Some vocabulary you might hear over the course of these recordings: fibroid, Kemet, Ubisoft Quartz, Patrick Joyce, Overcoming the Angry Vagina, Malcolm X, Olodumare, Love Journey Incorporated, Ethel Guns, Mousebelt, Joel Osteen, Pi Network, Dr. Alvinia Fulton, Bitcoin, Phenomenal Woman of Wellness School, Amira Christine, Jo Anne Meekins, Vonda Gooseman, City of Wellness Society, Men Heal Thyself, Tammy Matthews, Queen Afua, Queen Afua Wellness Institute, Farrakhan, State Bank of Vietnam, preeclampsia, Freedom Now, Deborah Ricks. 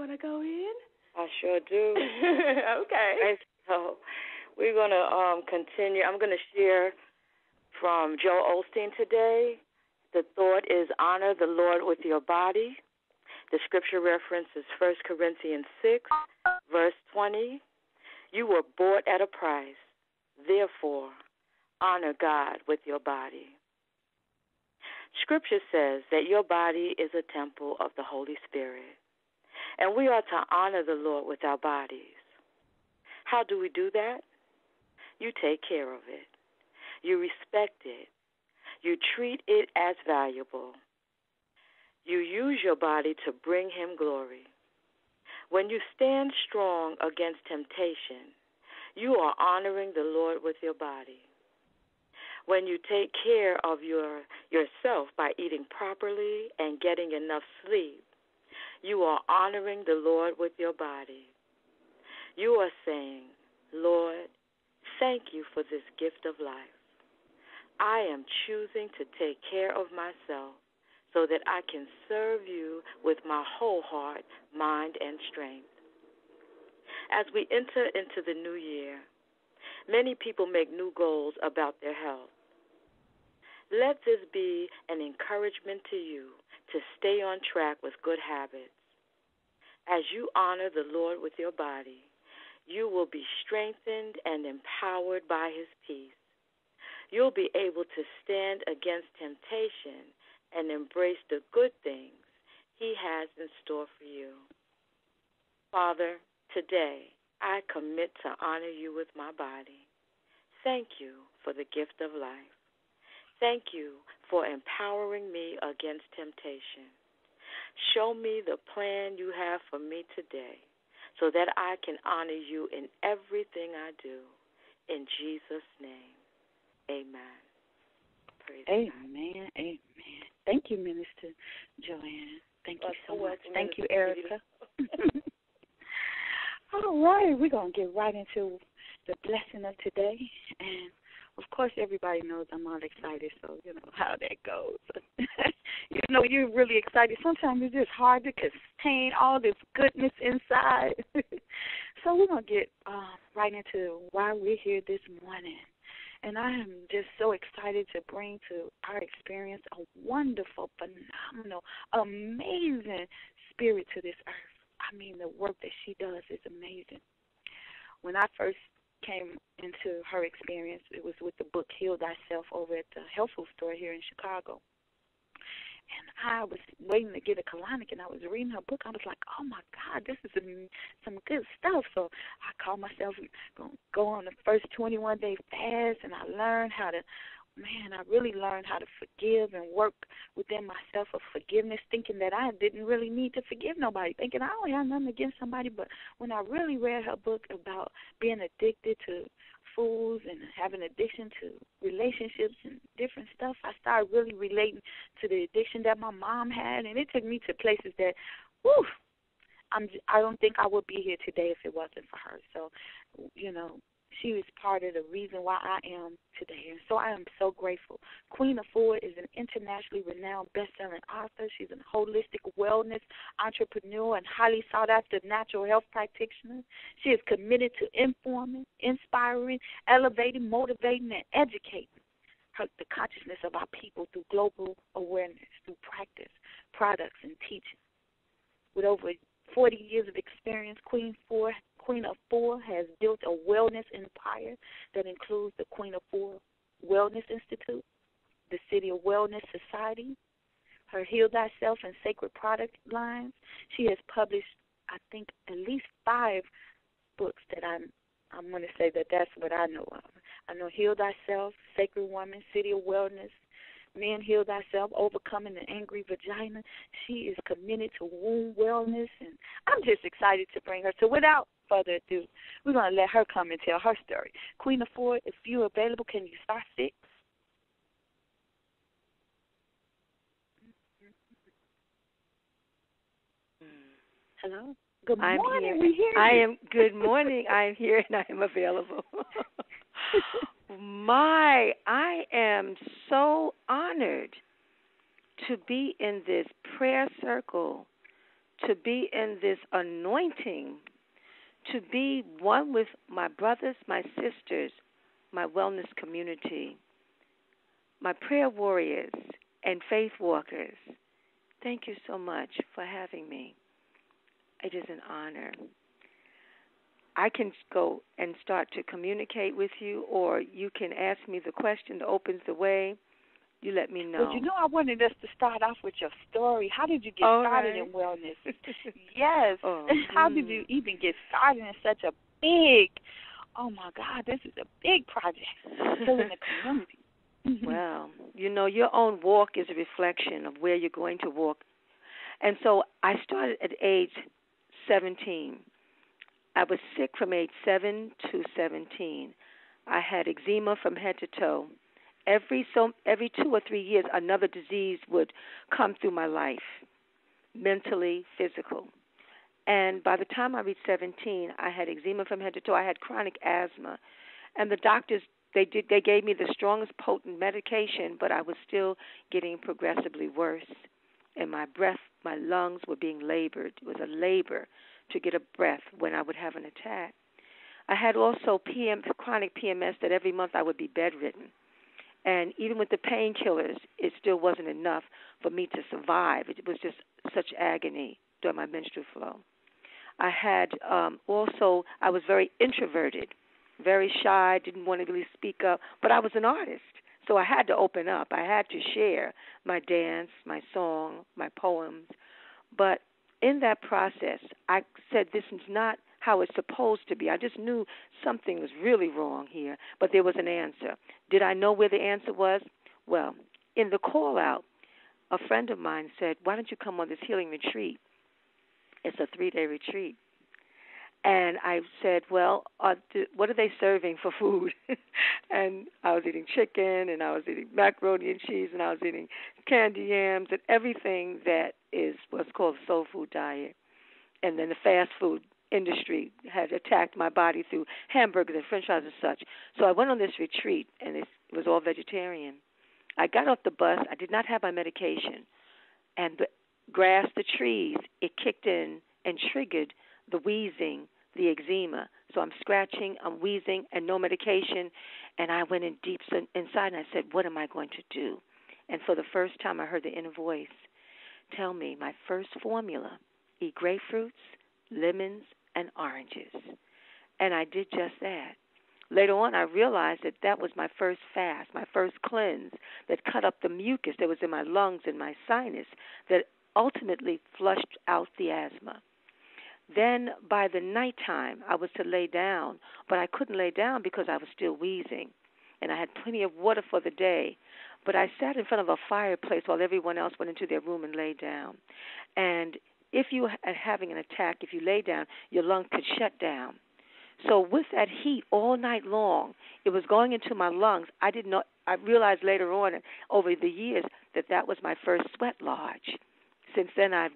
want to go in? I sure do. Okay. And so we're going to continue. I'm going to share from Joel Osteen today. The thought is honor the Lord with your body. The scripture reference is 1 Corinthians 6, verse 20. You were bought at a price. Therefore, honor God with your body. Scripture says that your body is a temple of the Holy Spirit, and we are to honor the Lord with our bodies. How do we do that? You take care of it. You respect it. You treat it as valuable. You use your body to bring him glory. When you stand strong against temptation, you are honoring the Lord with your body. When you take care of yourself by eating properly and getting enough sleep, you are honoring the Lord with your body. You are saying, Lord, thank you for this gift of life. I am choosing to take care of myself so that I can serve you with my whole heart, mind, and strength. As we enter into the new year, many people make new goals about their health. Let this be an encouragement to you to stay on track with good habits. As you honor the Lord with your body, you will be strengthened and empowered by his peace. You'll be able to stand against temptation and embrace the good things he has in store for you. Father, today I commit to honor you with my body. Thank you for the gift of life. Thank you for empowering me against temptation. Show me the plan you have for me today so that I can honor you in everything I do. In Jesus' name, amen. Praise amen, God. Amen. Thank you, Minister Joanne. Thank you so much. Thank you, Erica. All right, we're going to get right into the blessing of today. And, of course, everybody knows I'm all excited, so you know how that goes. You know, you're really excited. Sometimes it's just hard to contain all this goodness inside. So we're going to get right into why we're here this morning. And I am just so excited to bring to our experience a wonderful, phenomenal, amazing spirit to this earth. I mean, the work that she does is amazing. When I first came into her experience, it was with the book Heal Thyself over at the health food store here in Chicago. And I was waiting to get a colonic, and I was reading her book. I was like, oh, my God, this is some good stuff. So I called myself going to go on the first 21-day fast, and I learned how to, I really learned how to forgive and work within myself of forgiveness, thinking that I didn't really need to forgive nobody, thinking I don't have nothing against somebody. But when I really read her book about being addicted to fools and having addiction to relationships and different stuff, I started really relating to the addiction that my mom had, and it took me to places that, whew, I don't think I would be here today if it wasn't for her. So, you know, she was part of the reason why I am today, and so I am so grateful. Queen Afua is an internationally renowned best-selling author. She's a holistic wellness entrepreneur and highly sought-after natural health practitioner. She is committed to informing, inspiring, elevating, motivating, and educating the consciousness of our people through global awareness, through practice, products, and teaching. With over 40 years of experience, Queen Afua has built a wellness empire that includes the Queen Afua Wellness Institute, the City of Wellness Society, her Heal Thyself and Sacred product lines. She has published, I think, at least 5 books that I'm going to say that that's what I know of. I know Heal Thyself, Sacred Woman, City of Wellness, Men Heal Thyself, Overcoming the Angry Vagina. She is committed to womb wellness, and I'm just excited to bring her. So without further ado, we're going to let her come and tell her story. Queen Afua, if you're available, can you start 6? Hello? Good morning. We're here. I am. Good morning. I am here, and I am available. I am so honored to be in this prayer circle to be in this anointing, to be one with my brothers, my sisters, my wellness community, my prayer warriors, and faith walkers. Thank you so much for having me. It is an honor. I can go and start to communicate with you, or you can ask me the question that opens the way. You let me know. Well, you know, I wanted us to start off with your story. How did you get started in wellness? Yes. How did you even get started in such a big, oh, my God, this is a big project in the community? Well, you know, your own walk is a reflection of where you're going to walk. And so I started at age 17. I was sick from age 7 to 17. I had eczema from head to toe. Every 2 or 3 years, another disease would come through my life, mentally, physical. And by the time I reached 17, I had eczema from head to toe. I had chronic asthma. And the doctors, they gave me the strongest potent medication, but I was still getting progressively worse. And my breath, my lungs were being labored. It was a labor to get a breath when I would have an attack. I had also chronic PMS that every month I would be bedridden. And even with the painkillers, it still wasn't enough for me to survive. It was just such agony during my menstrual flow. I had also, I was very introverted, very shy, didn't want to really speak up, but I was an artist. So I had to open up. I had to share my dance, my song, my poems. But in that process, I said, this is not how it's supposed to be. I just knew something was really wrong here, but there was an answer. Did I know where the answer was? Well, in the call-out, a friend of mine said, why don't you come on this healing retreat? It's a 3-day retreat. And I said, well, what are they serving for food? And I was eating chicken, and I was eating macaroni and cheese, and I was eating candy yams, and everything that is what's called the soul food diet. And then the fast food industry had attacked my body through hamburgers and french fries and such. So I went on this retreat, and it was all vegetarian. I got off the bus. I did not have my medication. And the grass, the trees, it kicked in and triggered the wheezing, the eczema. So I'm scratching, I'm wheezing, and no medication. And I went in deep inside, and I said, what am I going to do? And for the first time, I heard the inner voice tell me my first formula, eat grapefruits, lemons, and oranges. And I did just that. Later on, I realized that that was my first fast, my first cleanse that cut up the mucus that was in my lungs and my sinus that ultimately flushed out the asthma. Then by the nighttime, I was to lay down, but I couldn't lay down because I was still wheezing, and I had plenty of water for the day. But I sat in front of a fireplace while everyone else went into their room and lay down. And if you are having an attack, if you lay down, your lung could shut down. So with that heat all night long, it was going into my lungs. I realized later on over the years that that was my first sweat lodge. Since then, I've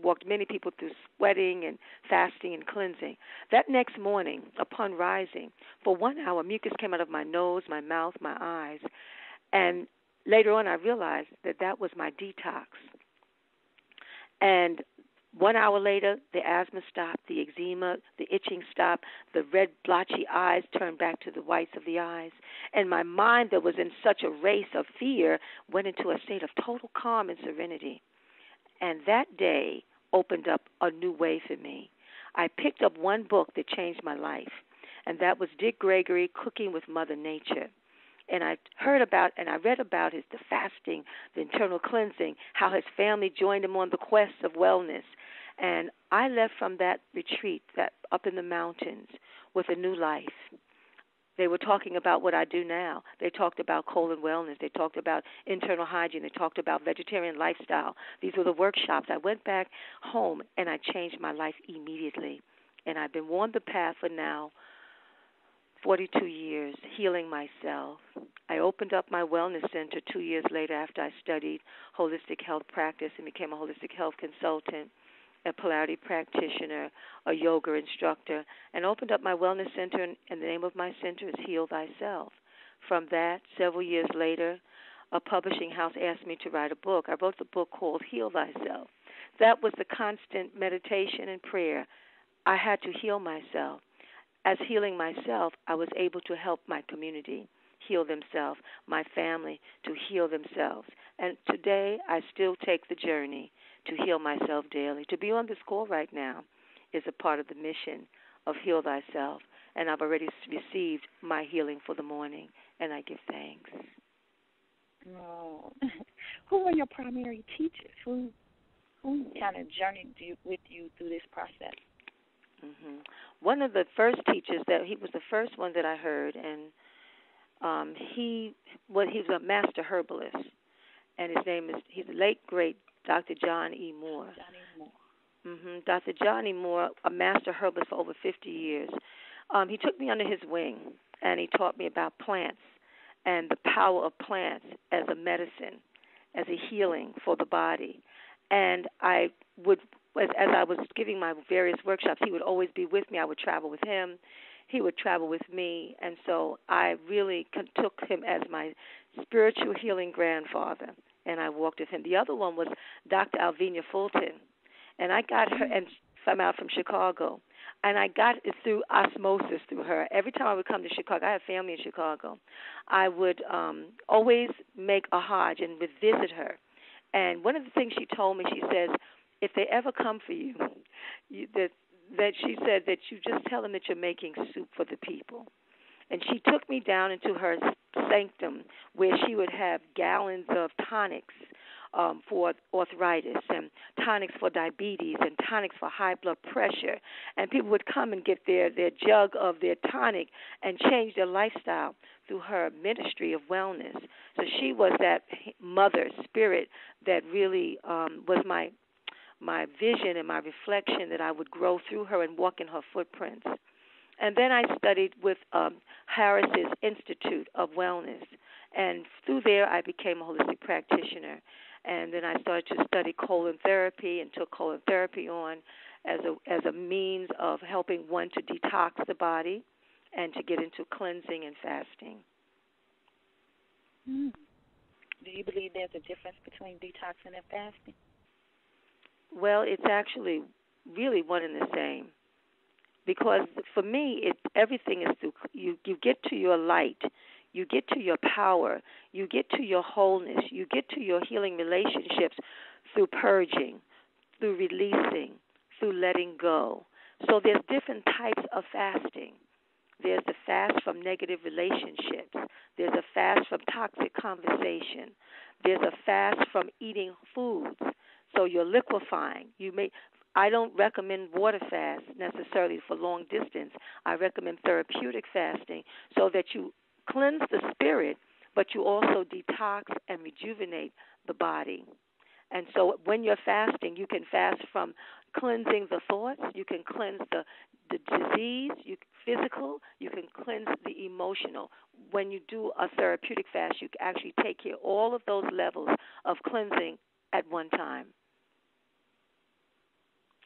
walked many people through sweating and fasting and cleansing. That next morning, upon rising, for 1 hour, mucus came out of my nose, my mouth, my eyes. And later on, I realized that that was my detox. And 1 hour later, the asthma stopped, the eczema, the itching stopped, the red blotchy eyes turned back to the whites of the eyes, and my mind that was in such a race of fear went into a state of total calm and serenity. And that day opened up a new way for me. I picked up one book that changed my life, and that was Dick Gregory, Cooking with Mother Nature. And I heard about and I read about the fasting, the internal cleansing, how his family joined him on the quest of wellness. And I left from that retreat up in the mountains with a new life. They were talking about what I do now. They talked about colon wellness. They talked about internal hygiene. They talked about vegetarian lifestyle. These were the workshops. I went back home, and I changed my life immediately. And I've been on the path for now 42 years, healing myself. I opened up my wellness center 2 years later after I studied holistic health practice and became a holistic health consultant, a polarity practitioner, a yoga instructor, and opened up my wellness center, and the name of my center is Heal Thyself. From that, several years later, a publishing house asked me to write a book. I wrote the book called Heal Thyself. That was the constant meditation and prayer. I had to heal myself. As healing myself, I was able to help my community heal themselves, my family to heal themselves. And today, I still take the journey to heal myself daily. To be on this call right now is a part of the mission of Heal Thyself, and I've already received my healing for the morning, and I give thanks. Oh. Who were your primary teachers? Who kind of journeyed with you through this process? Mm-hmm. One of the first teachers that he was the first one that I heard, and he was a master herbalist, and his name is the late great Dr. John E. Moore. Dr. John E. Moore, a master herbalist for over 50 years. He took me under his wing, and he taught me about plants and the power of plants as a medicine, as a healing for the body. And I would, as I was giving my various workshops, he would always be with me. I would travel with him. He would travel with me. And so I really took him as my spiritual healing grandfather, and I walked with him. The other one was Dr. Alvinia Fulton, and I got her, and I'm out from Chicago, and I got it through osmosis through her. Every time I would come to Chicago, I have family in Chicago, I would always make a Hodge and would visit her. And one of the things she told me, she says, if they ever come for you, that she said that you just tell them that you're making soup for the people. And she took me down into her sanctum where she would have gallons of tonics for arthritis and tonics for diabetes and tonics for high blood pressure. And people would come and get their jug of their tonic and change their lifestyle through her ministry of wellness. So she was that mother spirit that really was my vision and my reflection that I would grow through her and walk in her footprints. And then I studied with Harris's Institute of Wellness. And through there, I became a holistic practitioner. And then I started to study colon therapy and took colon therapy on as a means of helping one to detox the body and to get into cleansing and fasting. Mm. Do you believe there's a difference between detoxing and fasting? Well, it's actually really one and the same. Because for me, everything is through you get to your light, you get to your power, you get to your wholeness, you get to your healing relationships through purging, through releasing, through letting go. So there's different types of fasting. There's the fast from negative relationships. There's a fast from toxic conversation. There's a fast from eating foods. So you're liquefying. I don't recommend water fast necessarily for long distance. I recommend therapeutic fasting so that you cleanse the spirit, but you also detox and rejuvenate the body. And so when you're fasting, you can fast from cleansing the thoughts. You can cleanse the disease, physical. You can cleanse the emotional. When you do a therapeutic fast, you can actually take care of all of those levels of cleansing at one time.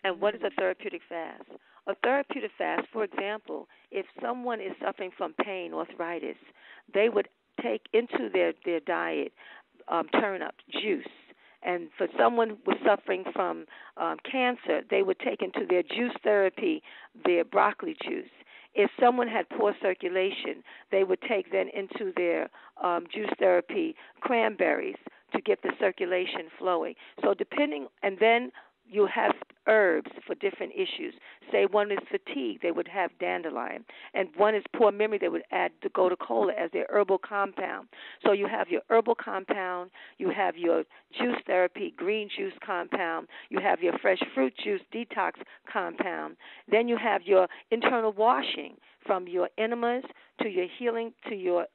And what is a therapeutic fast? A therapeutic fast, for example, if someone is suffering from pain, arthritis, they would take into their diet turnip juice. And for someone who was suffering from cancer, they would take into their juice therapy their broccoli juice. If someone had poor circulation, they would take then into their juice therapy cranberries to get the circulation flowing. So depending, and then you have herbs for different issues. Say one is fatigue, they would have dandelion. And one is poor memory, they would add the gotacola as their herbal compound. So you have your herbal compound, you have your juice therapy, green juice compound, you have your fresh fruit juice detox compound. Then you have your internal washing from your enemas to your healing to your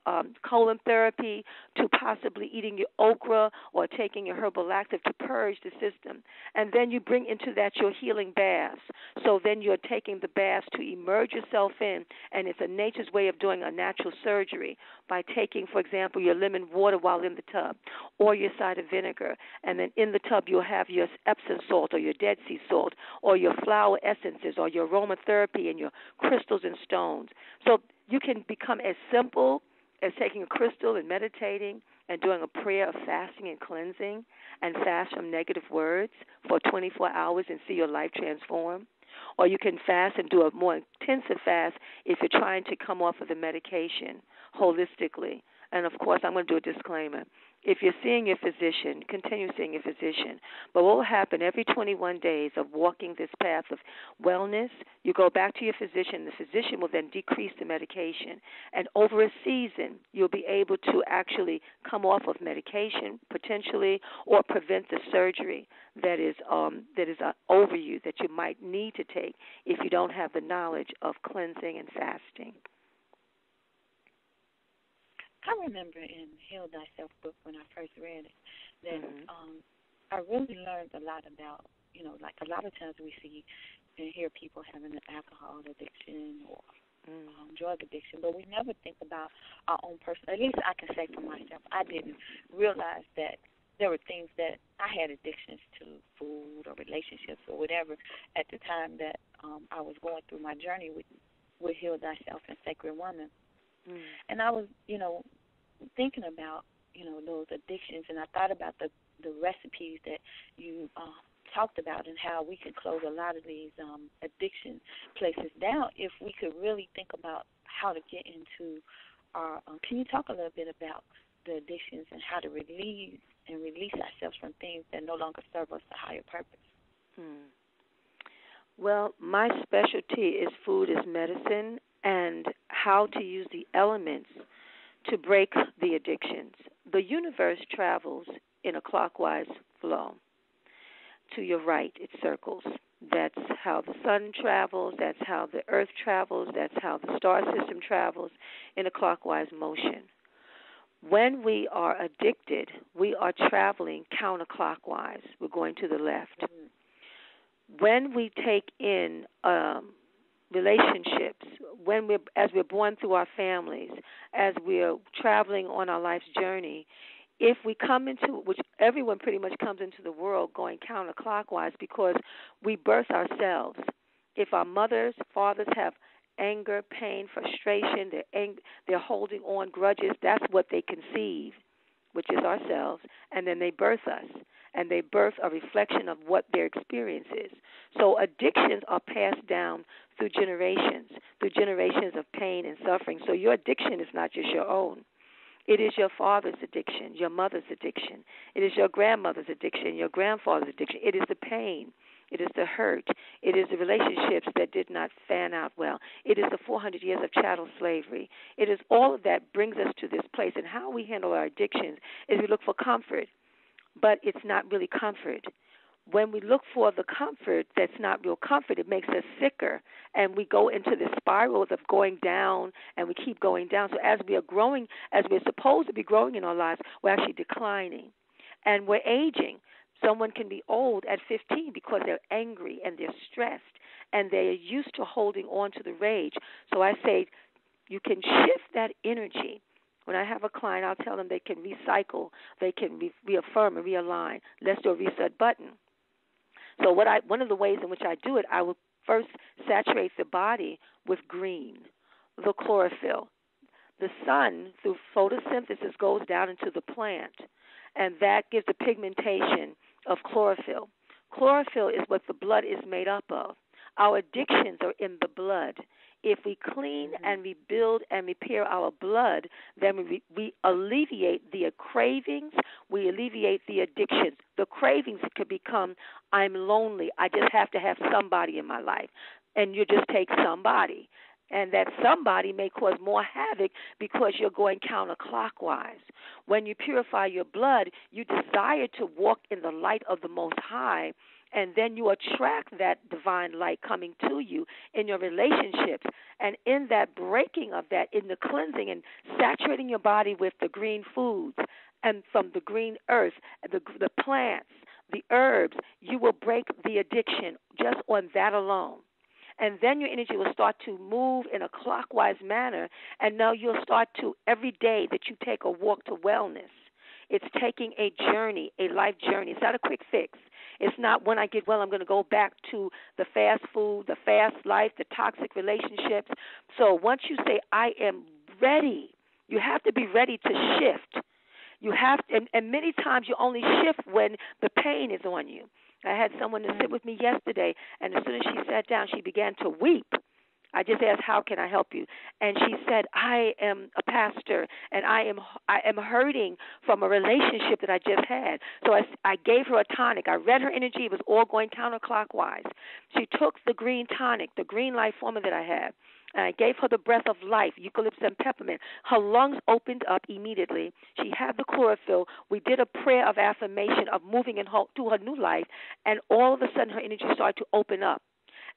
colon therapy to possibly eating your okra or taking your herbal lactive to purge the system. And then you bring into that your healing baths. So then you're taking the baths to immerse yourself in, and it's a nature's way of doing a natural surgery by taking, for example, your lemon water while in the tub or your cider vinegar. And then in the tub you'll have your Epsom salt or your Dead Sea salt or your flower essences or your aromatherapy and your crystals and stones. So you can become as simple as taking a crystal and meditating and doing a prayer of fasting and cleansing and fast from negative words for 24 hours and see your life transform. Or you can fast and do a more intensive fast if you're trying to come off of the medication holistically. And, of course, I'm going to do a disclaimer. If you're seeing your physician, continue seeing your physician. But what will happen every 21 days of walking this path of wellness, you go back to your physician. The physician will then decrease the medication. And over a season, you'll be able to actually come off of medication potentially or prevent the surgery that is over you that you might need to take if you don't have the knowledge of cleansing and fasting. I remember in Heal Thyself book when I first read it that I really learned a lot about, you know, like a lot of times we see and hear people having an alcohol addiction or drug addiction, but we never think about our own personal, at least I can say for myself, I didn't realize that there were things that I had addictions to, food or relationships or whatever, at the time that I was going through my journey with Heal Thyself and Sacred Woman. And I was, you know, thinking about, you know, those addictions, and I thought about the recipes that you talked about and how we could close a lot of these addiction places down if we could really think about how to get into our can you talk a little bit about the addictions and how to release ourselves from things that no longer serve us a higher purpose? Well, my specialty is food is medicine, and how to use the elements to break the addictions. The universe travels in a clockwise flow. To your right, it circles. That's how the sun travels. That's how the earth travels. That's how the star system travels in a clockwise motion. When we are addicted, we are traveling counterclockwise. We're going to the left. When we take in relationships, when as we're born through our families, as we're traveling on our life's journey, if we come into, which everyone pretty much comes into the world going counterclockwise because we birth ourselves. If our mothers, fathers have anger, pain, frustration, they're holding on grudges, that's what they conceive, which is ourselves, and then they birth us. And they birth a reflection of what their experience is. So addictions are passed down through generations of pain and suffering. So your addiction is not just your own. It is your father's addiction, your mother's addiction. It is your grandmother's addiction, your grandfather's addiction. It is the pain. It is the hurt. It is the relationships that did not fan out well. It is the 400 years of chattel slavery. It is all of that brings us to this place. And how we handle our addictions is we look for comfort. But it's not really comfort. When we look for the comfort that's not real comfort, it makes us sicker, and we go into the spirals of going down, and we keep going down. So as we are growing, as we're supposed to be growing in our lives, we're actually declining, and we're aging. Someone can be old at 15 because they're angry and they're stressed, and they're used to holding on to the rage. So I say you can shift that energy. When I have a client, I'll tell them they can recycle, they can reaffirm and realign. Let's do a reset button. So one of the ways in which I do it, I will first saturate the body with green, the chlorophyll. The sun, through photosynthesis, goes down into the plant, and that gives the pigmentation of chlorophyll. Chlorophyll is what the blood is made up of. Our addictions are in the blood. If we clean and rebuild and repair our blood, then we alleviate the cravings, we alleviate the addictions. The cravings could become, I'm lonely, I just have to have somebody in my life, and you just take somebody. And that somebody may cause more havoc because you're going counterclockwise. When you purify your blood, you desire to walk in the light of the Most High, and then you attract that divine light coming to you in your relationships. And in that breaking of that, in the cleansing and saturating your body with the green foods and from the green earth, the plants, the herbs, you will break the addiction just on that alone. And then your energy will start to move in a clockwise manner, and now you'll start to, every day that you take a walk to wellness, it's taking a journey, a life journey. It's not a quick fix. It's not when I get well, I'm going to go back to the fast food, the fast life, the toxic relationships. So once you say, I am ready, you have to be ready to shift. You have to, and many times you only shift when the pain is on you. I had someone to sit with me yesterday, and as soon as she sat down, she began to weep. I just asked, how can I help you? And she said, I am a pastor, and I am hurting from a relationship that I just had. So I gave her a tonic. I read her energy. It was all going counterclockwise. She took the green tonic, the green life formula that I have, and I gave her the breath of life, eucalyptus and peppermint. Her lungs opened up immediately. She had the chlorophyll. We did a prayer of affirmation of moving to her new life, and all of a sudden her energy started to open up.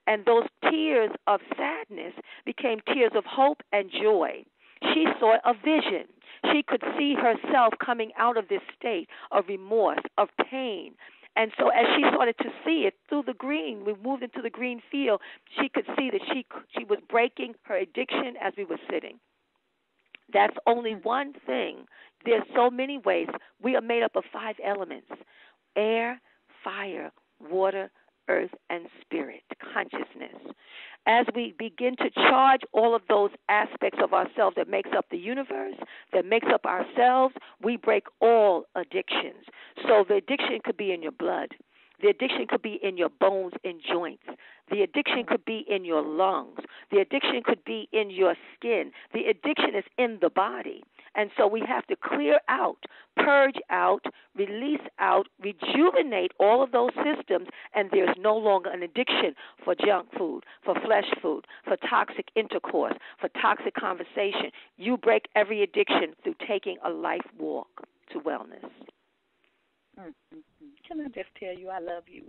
And those tears of sadness became tears of hope and joy. She saw a vision. She could see herself coming out of this state of remorse, of pain. And so as she started to see it through the green, we moved into the green field, she could see that she was breaking her addiction as we were sitting. That's only one thing. There's so many ways. We are made up of 5 elements: air, fire, water, earth, and spirit, consciousness. As we begin to charge all of those aspects of ourselves that makes up the universe, that makes up ourselves, we break all addictions. So the addiction could be in your blood. The addiction could be in your bones and joints. The addiction could be in your lungs. The addiction could be in your skin. The addiction is in the body. And so we have to clear out, purge out, release out, rejuvenate all of those systems, and there's no longer an addiction for junk food, for flesh food, for toxic intercourse, for toxic conversation. You break every addiction through taking a life walk to wellness. Can I just tell you I love you?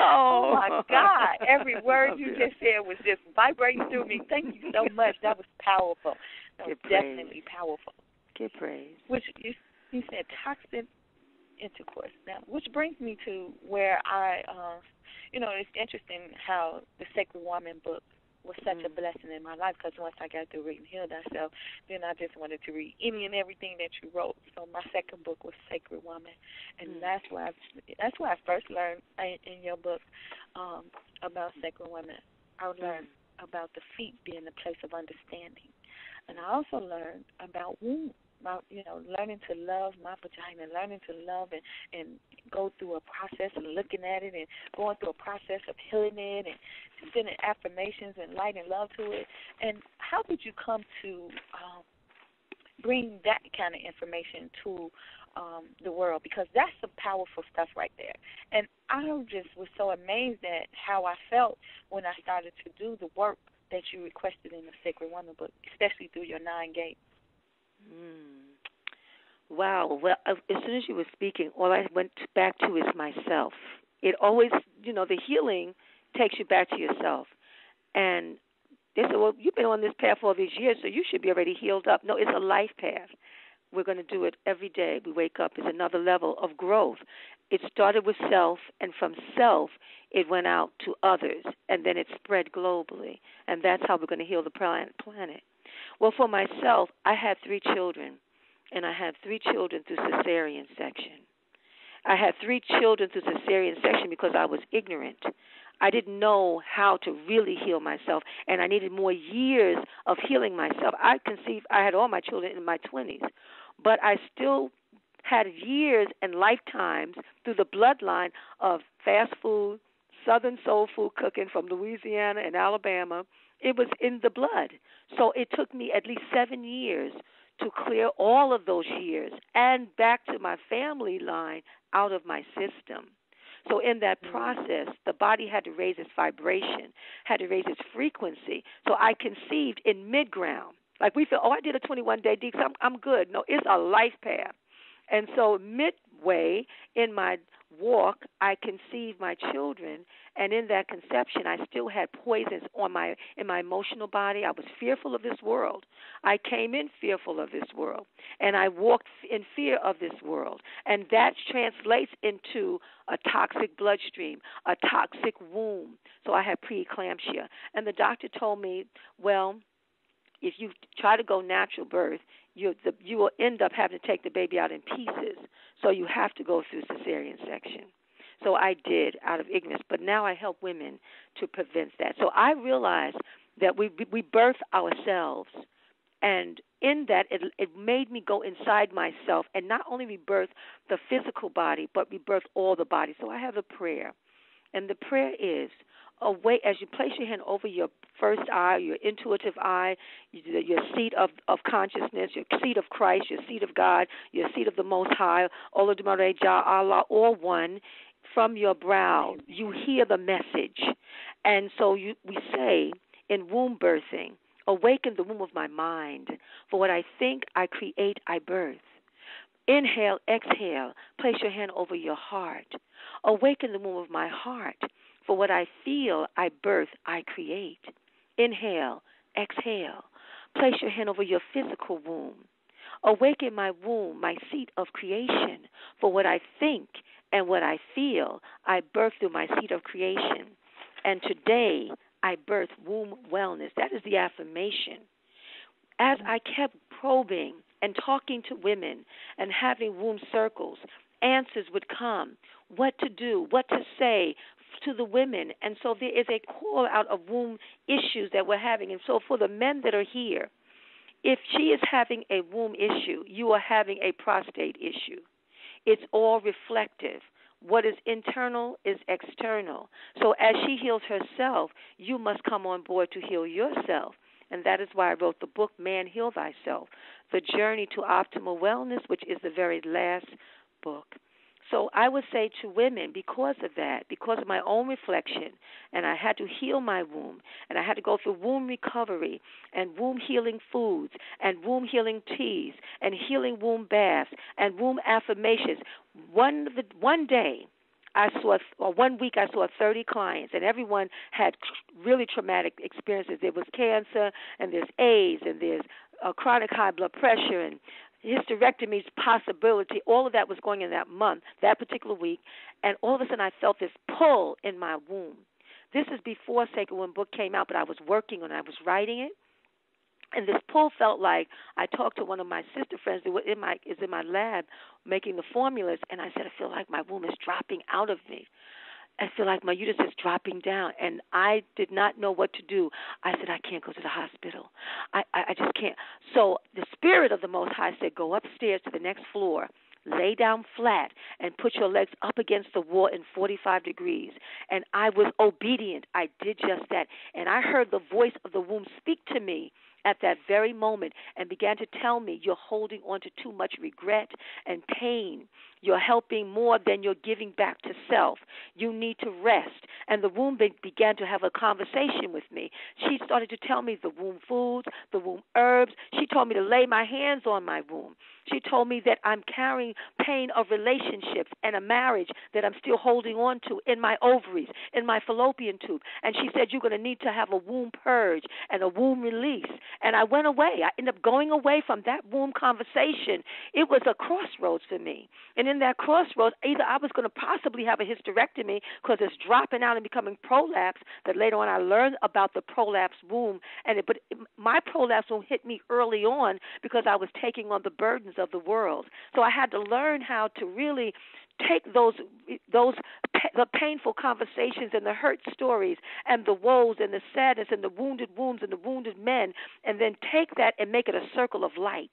Oh, my God. Every word you just said was just vibrating through me. Thank you so much. That was powerful. That was definitely powerful. Give praise. Which you said toxic intercourse. Now, which brings me to where I it's interesting how the Sacred Woman book was such a blessing in my life, because once I got through reading Heal Thyself, then I just wanted to read any and everything that you wrote. So my second book was Sacred Woman, and that's where I first learned in your book about Sacred Woman. I learned about the feet being a place of understanding, and I also learned about womb. Learning to love my vagina, learning to love and go through a process of looking at it and going through a process of healing it and sending affirmations and light and love to it. And how did you come to bring that kind of information to the world? Because that's some powerful stuff right there. And I just was so amazed at how I felt when I started to do the work that you requested in the Sacred Woman book, especially through your 9 gates. Wow. Well, as soon as you were speaking, all I went back to is myself. It always, the healing takes you back to yourself. And they said, well, you've been on this path for all these years, so you should be already healed up. No, it's a life path. We're going to do it every day. We wake up. It's another level of growth. It started with self, and from self, it went out to others, and then it spread globally. And that's how we're going to heal the planet. Well, for myself, I had 3 children, and I had 3 children through cesarean section. I had 3 children through cesarean section because I was ignorant. I didn't know how to really heal myself, and I needed more years of healing myself. I conceived, I had all my children in my 20s, but I still had years and lifetimes through the bloodline of fast food, Southern soul food cooking from Louisiana and Alabama. It was in the blood. So it took me at least 7 years to clear all of those years and back to my family line out of my system. So in that process, the body had to raise its vibration, had to raise its frequency. So I conceived in midground. Like we feel, I did a 21-day detox, I'm good. No, it's a life path. And so midway in my walk, I conceived my children, and in that conception, I still had poisons in my emotional body. I was fearful of this world. I came in fearful of this world, and I walked in fear of this world. And that translates into a toxic bloodstream, a toxic womb. So I had preeclampsia. And the doctor told me, well, if you try to go natural birth, you will end up having to take the baby out in pieces. So you have to go through cesarean section. So I did out of ignorance, but now I help women to prevent that. So I realized that we birth ourselves, And in that, it made me go inside myself and not only rebirth the physical body, but rebirth all the body. So I have a prayer. And the prayer is, awake, as you place your hand over your first eye, your intuitive eye, your seat of consciousness, your seat of Christ, your seat of God, your seat of the Most High, Olodumare Jah, Allah, all one, from your brow, you hear the message. And so we say in womb birthing, awaken the womb of my mind. For what I think, I create, I birth. Inhale, exhale, place your hand over your heart. Awaken the womb of my heart. For what I feel, I birth, I create. Inhale, exhale, place your hand over your physical womb. Awaken my womb, my seat of creation. For what I think and what I feel, I birth through my seat of creation. And today, I birth womb wellness. That is the affirmation. As I kept probing and talking to women and having womb circles, answers would come, what to do, what to say to the women. And so there is a call out of womb issues that we're having. And so for the men that are here, if she is having a womb issue, you are having a prostate issue. It's all reflective. What is internal is external. So as she heals herself, you must come on board to heal yourself. And that is why I wrote the book, Man Heal Thyself, The Journey to Optimal Wellness, which is the very last book. So I would say to women, because of that, because of my own reflection, and I had to heal my womb, and I had to go through womb recovery and womb healing foods and womb healing teas and healing womb baths and womb affirmations. One week I saw 30 clients, and everyone had really traumatic experiences. There was cancer, and there's AIDS, and there's chronic high blood pressure, and hysterectomy's possibility. All of that was going in that month, that particular week, and all of a sudden I felt this pull in my womb. This is before Sacred Woman book came out, but I was working on it. I was writing it, and this pull felt like I talked to one of my sister friends who is in my lab making the formulas, and I said, I feel like my womb is dropping out of me. I feel like my uterus is dropping down, and I did not know what to do. I said, I can't go to the hospital. I just can't. So the spirit of the Most High said, go upstairs to the next floor, lay down flat, and put your legs up against the wall in 45 degrees. And I was obedient. I did just that. And I heard the voice of the womb speak to me at that very moment and began to tell me, you're holding on to too much regret and pain. You're helping more than you're giving back to self. You need to rest. And the womb began to have a conversation with me. She started to tell me the womb foods, the womb herbs. She told me to lay my hands on my womb. She told me that I'm carrying pain of relationships and a marriage that I'm still holding on to in my ovaries, in my fallopian tube. And she said, you're going to need to have a womb purge and a womb release. And I went away. I ended up going away from that womb conversation. It was a crossroads for me. And in that crossroads, either I was going to possibly have a hysterectomy because it's dropping out and becoming prolapse, that later on I learned about the prolapse womb. But my prolapse womb hit me early on because I was taking on the burdens of the world. So I had to learn how to really take the painful conversations and the hurt stories and the woes and the sadness and the wounded wombs and the wounded men, and then take that and make it a circle of light.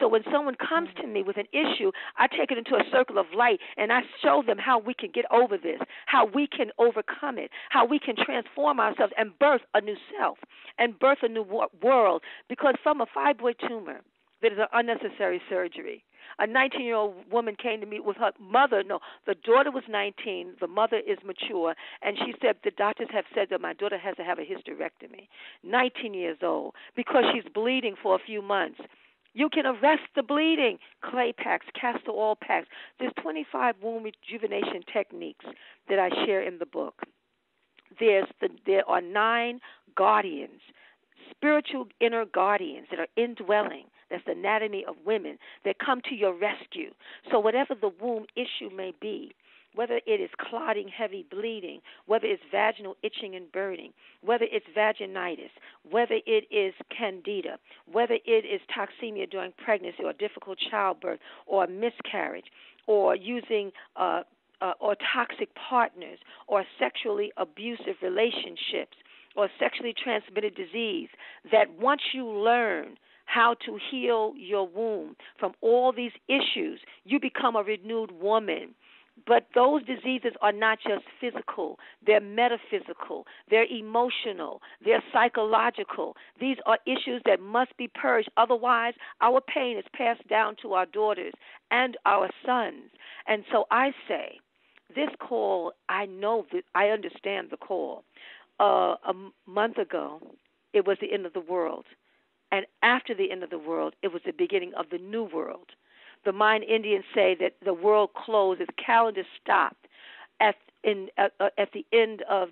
So when someone comes to me with an issue, I take it into a circle of light and I show them how we can get over this, how we can overcome it, how we can transform ourselves and birth a new self and birth a new world. Because from a fibroid tumor, that is an unnecessary surgery. A 19-year-old woman came to me with her mother. No, the daughter was 19. The mother is mature. And she said, the doctors have said that my daughter has to have a hysterectomy, 19 years old, because she's bleeding for a few months. You can arrest the bleeding. Clay packs, castor oil packs. There's 25 womb rejuvenation techniques that I share in the book. There are 9 guardians, spiritual inner guardians that are indwelling. That's the anatomy of women that come to your rescue. So whatever the womb issue may be, whether it is clotting, heavy bleeding, whether it's vaginal itching and burning, whether it's vaginitis, whether it is candida, whether it is toxemia during pregnancy or difficult childbirth or miscarriage or using or toxic partners or sexually abusive relationships or sexually transmitted disease, that once you learn how to heal your womb from all these issues. You become a renewed woman. But those diseases are not just physical. They're metaphysical. They're emotional. They're psychological. These are issues that must be purged. Otherwise, our pain is passed down to our daughters and our sons. And so I say, this call, I know that I understand the call. A month ago, it was the end of the world. And after the end of the world, it was the beginning of the new world. The Mayan Indians say that the world closed, its calendar stopped at the end of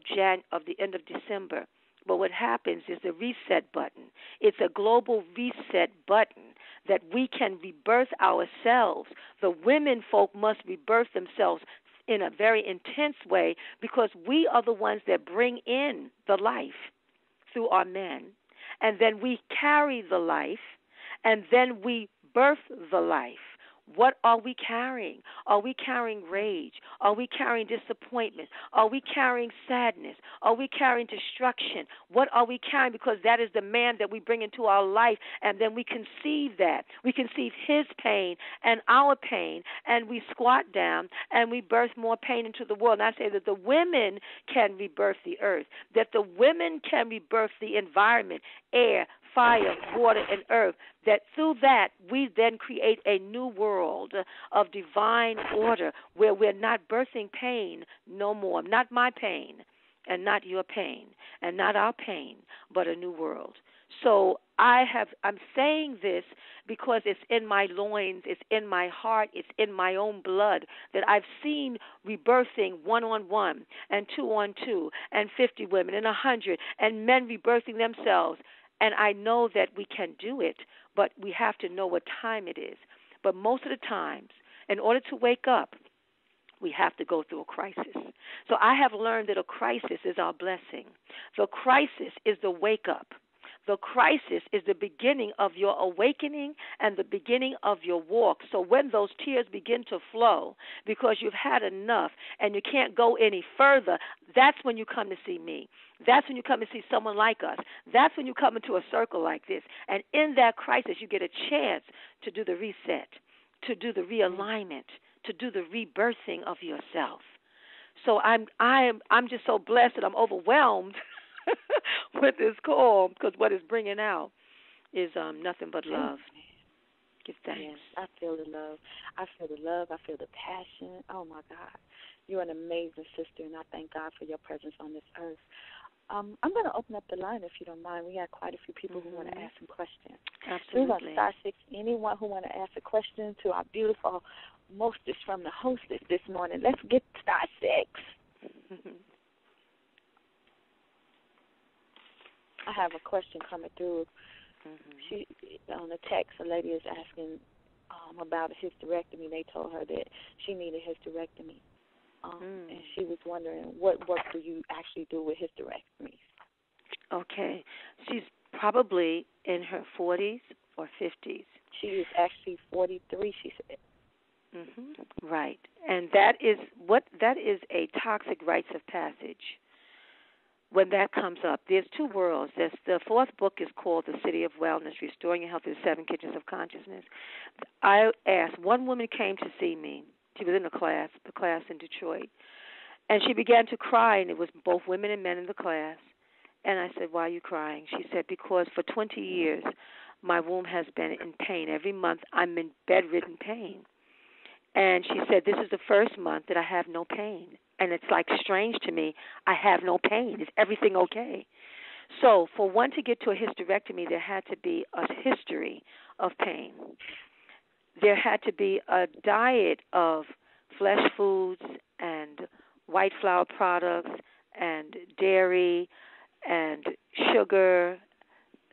December. But what happens is the reset button. It's a global reset button that we can rebirth ourselves. The women folk must rebirth themselves in a very intense way, because we are the ones that bring in the life through our men, and then we carry the life, and then we birth the life. What are we carrying? Are we carrying rage? Are we carrying disappointment? Are we carrying sadness? Are we carrying destruction? What are we carrying? Because that is the man that we bring into our life, and then we conceive that. We conceive his pain, and we squat down, and we birth more pain into the world. And I say that the women can rebirth the earth, that the women can rebirth the environment, air, fire, water, and earth, that through that we then create a new world of divine order where we're not birthing pain no more, not my pain and not your pain and not our pain, but a new world. So I'm saying this because it's in my loins, it's in my heart, it's in my own blood that I've seen rebirthing 1-on-1 and 2-on-2 and 50 women and 100 and men rebirthing themselves. And I know that we can do it, but we have to know what time it is. But most of the times, in order to wake up, we have to go through a crisis. So I have learned that a crisis is our blessing. The crisis is the wake up. The crisis is the beginning of your awakening and the beginning of your walk. So when those tears begin to flow because you've had enough and you can't go any further, that's when you come to see me. That's when you come and see someone like us. That's when you come into a circle like this. And in that crisis, you get a chance to do the reset, to do the realignment, to do the rebirthing of yourself. So I'm just so blessed and I'm overwhelmed with this call, because what it's bringing out is nothing but love. Give thanks. Yes, I feel the love. I feel the passion. Oh, my God. You're an amazing sister, and I thank God for your presence on this earth. I'm going to open up the line, if you don't mind. We have quite a few people who want to ask some questions. Absolutely. We're going to start six. Anyone who want to ask a question to our beautiful mostest from the hostess this morning, let's get start six. I have a question coming through. She, on the text, a lady is asking about a hysterectomy. They told her that she needed hysterectomy. And she was wondering, what work do you actually do with hysterectomies? Okay. She's probably in her 40s or 50s. She is actually 43, she said. Right. And that is a toxic rites of passage. When that comes up, there's two worlds. The fourth book is called The City of Wellness, Restoring Your Health Through the Seven Kitchens of Consciousness. I asked, one woman came to see me. She was in the class in Detroit, and she began to cry, and it was both women and men in the class. And I said, why are you crying? She said, because for 20 years, my womb has been in pain. Every month, I'm in bedridden pain. And she said, this is the first month that I have no pain. And it's like strange to me. I have no pain. Is everything okay? So for one to get to a hysterectomy, there had to be a history of pain. There had to be a diet of flesh foods and white flour products and dairy and sugar.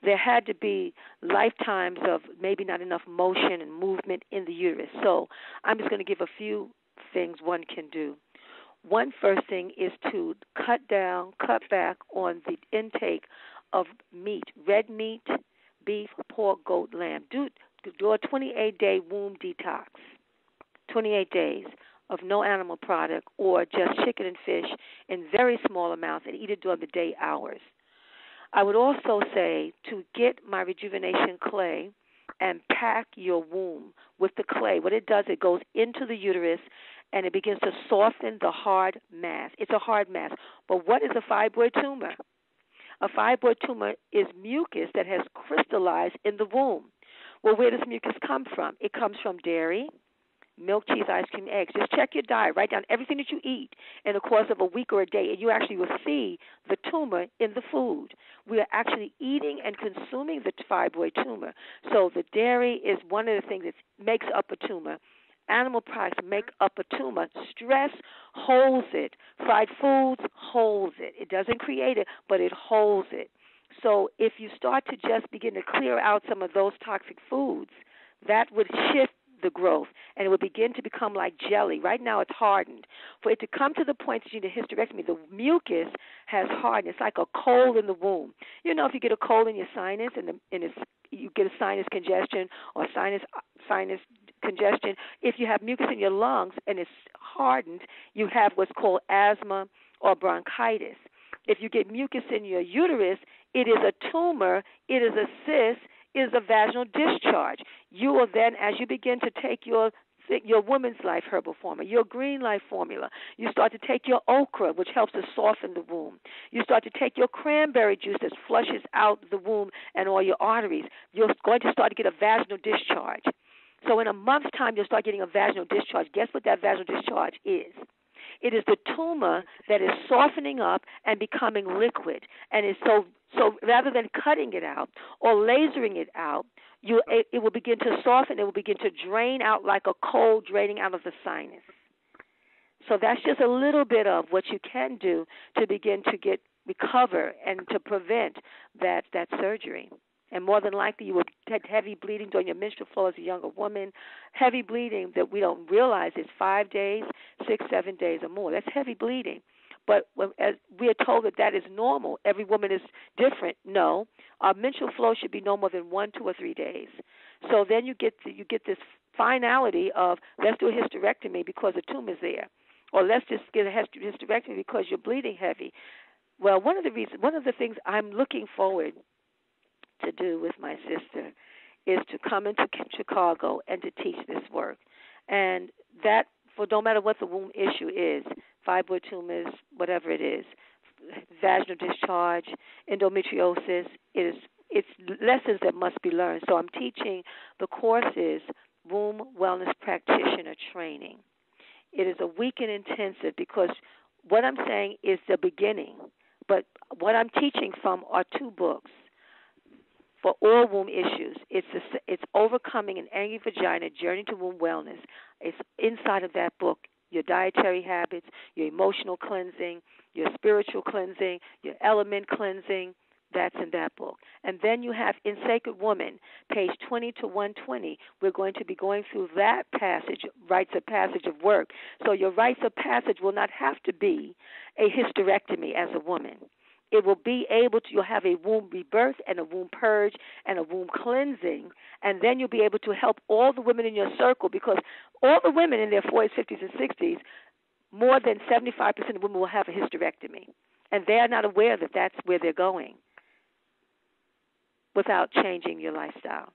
There had to be lifetimes of maybe not enough motion and movement in the uterus. So I'm just going to give a few things one can do. One first thing is to cut back on the intake of meat, red meat, beef, pork, goat, lamb. Do a 28-day womb detox, 28 days of no animal product or just chicken and fish in very small amounts, and eat it during the day hours. I would also say to get my rejuvenation clay and pack your womb with the clay. What it does, it goes into the uterus, and it begins to soften the hard mass. It's a hard mass. But what is a fibroid tumor? A fibroid tumor is mucus that has crystallized in the womb. Well, where does mucus come from? It comes from dairy, milk, cheese, ice cream, eggs. Just check your diet. Write down everything that you eat in the course of a week or a day, and you actually will see the tumor in the food. We are actually eating and consuming the fibroid tumor. So the dairy is one of the things that makes up a tumor. Animal products make up a tumor. Stress holds it. Fried foods holds it. It doesn't create it, but it holds it. So if you start to just begin to clear out some of those toxic foods, that would shift the growth, and it would begin to become like jelly. Right now it's hardened. For it to come to the point that you need a hysterectomy, the mucus has hardened. It's like a cold in the womb. You know, if you get a cold in your sinus and you get a sinus congestion or sinus congestion, if you have mucus in your lungs and it's hardened, you have what's called asthma or bronchitis. If you get mucus in your uterus, it is a tumor, it is a cyst, it is a vaginal discharge. You will then, as you begin to take your Woman's Life Herbal Formula, your Green Life Formula, you start to take your okra, which helps to soften the womb. You start to take your cranberry juice that flushes out the womb and all your arteries. You're going to start to get a vaginal discharge. So in a month's time, you'll start getting a vaginal discharge. Guess what that vaginal discharge is? It is the tumor that is softening up and becoming liquid. And it's so rather than cutting it out or lasering it out, it will begin to soften. It will begin to drain out like a cold draining out of the sinus. So that's just a little bit of what you can do to begin to recover and to prevent that surgery. And more than likely, you will get heavy bleeding during your menstrual flow as a younger woman, heavy bleeding that we don't realize is 5 days, 6, 7 days or more. That's heavy bleeding. But as we are told that is normal. Every woman is different. No, our menstrual flow should be no more than 1, 2, or 3 days. So then you get this finality of let's do a hysterectomy because the tumor is there, or let's just get a hysterectomy because you're bleeding heavy. Well, one of the things I'm looking forward to do with my sister is to come into Chicago and to teach this work. And that, for no matter what the womb issue is, fibroid tumors, whatever it is, vaginal discharge, endometriosis, it's lessons that must be learned. So I'm teaching the courses Womb Wellness Practitioner Training. It is a week and intensive because what I'm saying is the beginning, but what I'm teaching from are 2 books. For all womb issues, it's Overcoming an Angry Vagina, Journey to Womb Wellness. It's inside of that book, your dietary habits, your emotional cleansing, your spiritual cleansing, your element cleansing. That's in that book. And then you have in Sacred Woman, page 20 to 120, we're going to be going through that passage, rites of passage of work. So your rites of passage will not have to be a hysterectomy as a woman. It will be able to, you'll have a womb rebirth and a womb purge and a womb cleansing, and then you'll be able to help all the women in your circle, because all the women in their 40s, 50s, and 60s, more than 75% of women will have a hysterectomy, and they are not aware that that's where they're going without changing your lifestyle.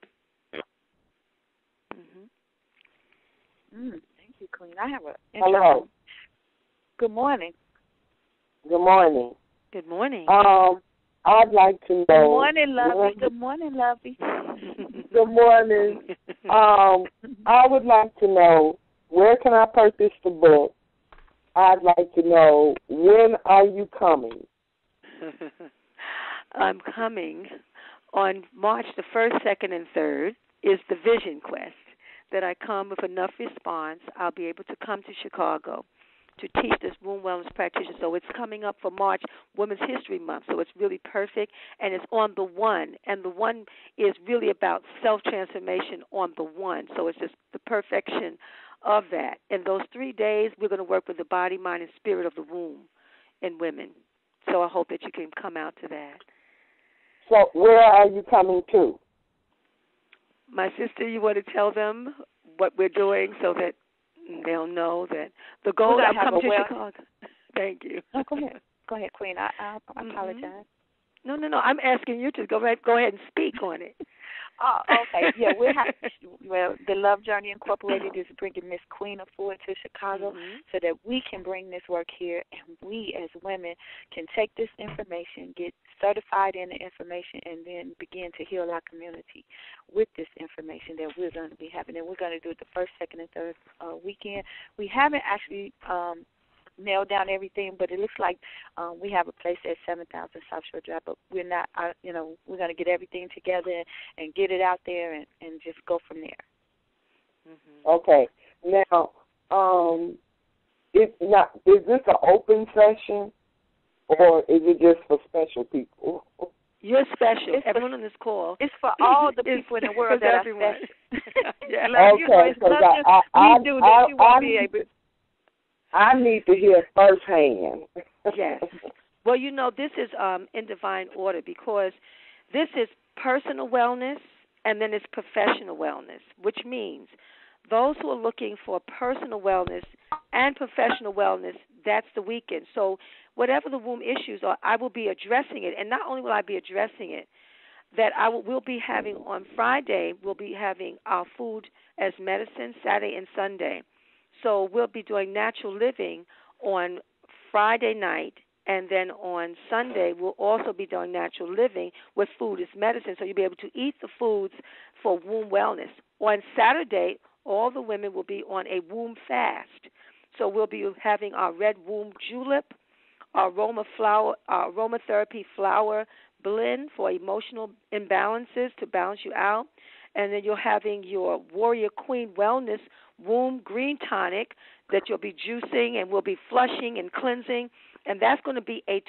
Mm-hmm. Thank you, Queen. I have an intro. Hello. Good morning. Good morning. Good morning. I'd like to know. Good morning, lovey. Good morning, lovey. Good morning. I would like to know, where can I purchase the book? I'd like to know, when are you coming? I'm coming on March the 1st, 2nd, and 3rd is the Vision Quest. That I come with enough response, I'll be able to come to Chicago to teach this womb wellness practitioner. So it's coming up for March, Women's History Month, so it's really perfect, and it's on the one, and the one is really about self-transformation on the one, so it's just the perfection of that. And those 3 days, we're going to work with the body, mind, and spirit of the womb in women. So I hope that you can come out to that. So where are you coming to? My sister, you want to tell them what we're doing so that they'll know that the goal that I come to Chicago. Thank you. Oh, go ahead, Queen. I apologize. No. I'm asking you to go ahead and speak on it. Okay. Yeah, the Love Journey Incorporated is bringing Miss Queen Afua to Chicago so that we can bring this work here, and we as women can take this information, get certified in the information, and then begin to heal our community with this information that we're going to be having. And we're going to do it the first, second, and third weekend. We haven't actually nail down everything, but it looks like we have a place at 7000 South Shore Drive, but we're not, we're going to get everything together and get it out there and just go from there. Mm-hmm. Okay. Now, is this an open session, or is it just for special people? You're special. Everyone on this call. It's for all the people in the world that are special. Yeah. Like, I need to hear firsthand. Yes. Well, this is in divine order, because this is personal wellness and then it's professional wellness, which means those who are looking for personal wellness and professional wellness, that's the weekend. So whatever the womb issues are, I will be addressing it. And not only will I be addressing it, that I will be having on Friday, we'll be having our food as medicine, Saturday and Sunday. So we'll be doing natural living on Friday night, and then on Sunday we'll also be doing natural living with food as medicine. So you'll be able to eat the foods for womb wellness. On Saturday, all the women will be on a womb fast. So we'll be having our red womb julep, our aromatherapy flower blend for emotional imbalances to balance you out. And then you're having your Warrior Queen Wellness Womb Green Tonic that you'll be juicing, and we'll be flushing and cleansing. And that's going to be a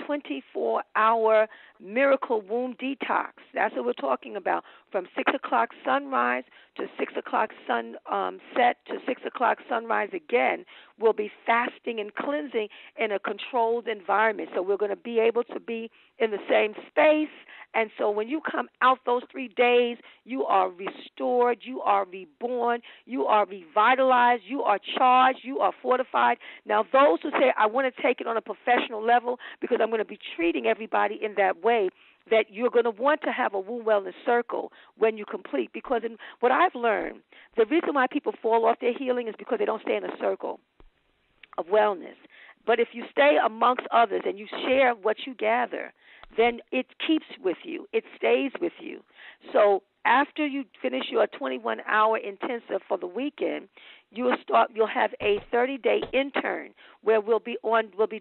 24-hour miracle womb detox. That's what we're talking about, from 6 o'clock sunrise to 6 o'clock sunset to 6 o'clock sunrise again. We'll be fasting and cleansing in a controlled environment. So we're going to be able to be in the same space. And so when you come out those 3 days, you are restored, you are reborn, you are revitalized, you are charged, you are fortified. Now, those who say, I want to take it on a professional level because I'm going to be treating everybody in that way, that you're going to want to have a womb wellness circle when you complete. Because what I've learned, the reason why people fall off their healing is because they don't stay in a circle of wellness. But if you stay amongst others and you share what you gather, then it keeps with you. It stays with you. So after you finish your 21-hour intensive for the weekend, you'll have a 30-day intern where we'll be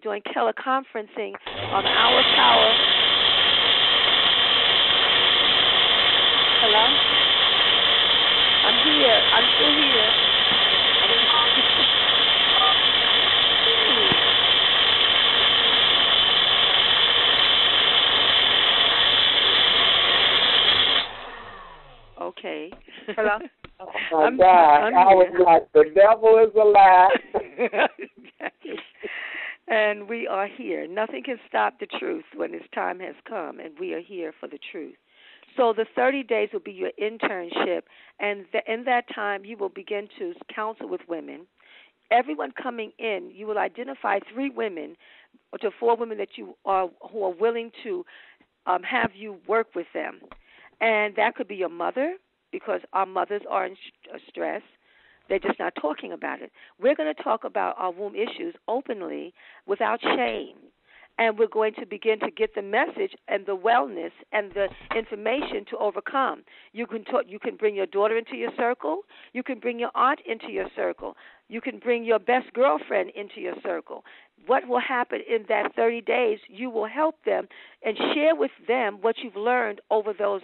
doing teleconferencing on our tower. Hello? I'm here. I'm still here. Okay. Hello? Oh, my God. I was like, the devil is alive. And we are here. Nothing can stop the truth when its time has come, and we are here for the truth. So the 30 days will be your internship, and in that time you will begin to counsel with women. Everyone coming in, you will identify 3 to 4 women who are willing to have you work with them. And that could be your mother, because our mothers are in stress. They're just not talking about it. We're going to talk about our womb issues openly without shame. And we're going to begin to get the message and the wellness and the information to overcome. You can bring your daughter into your circle. You can bring your aunt into your circle. You can bring your best girlfriend into your circle. What will happen in that 30 days, you will help them and share with them what you've learned over those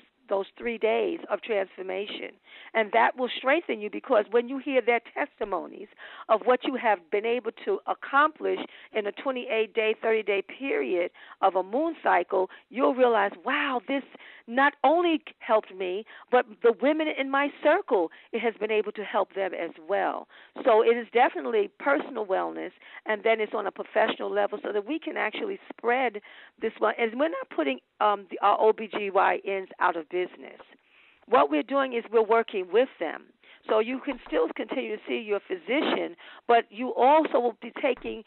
3 days of transformation. And that will strengthen you, because when you hear their testimonies of what you have been able to accomplish in a 28-day, 30-day period of a moon cycle, you'll realize, wow, this not only helped me, but the women in my circle, it has been able to help them as well. So it is definitely personal wellness, and then it's on a professional level so that we can actually spread this one. And we're not putting our OBGYNs out of business. What we're doing is we're working with them. So you can still continue to see your physician, but you also will be taking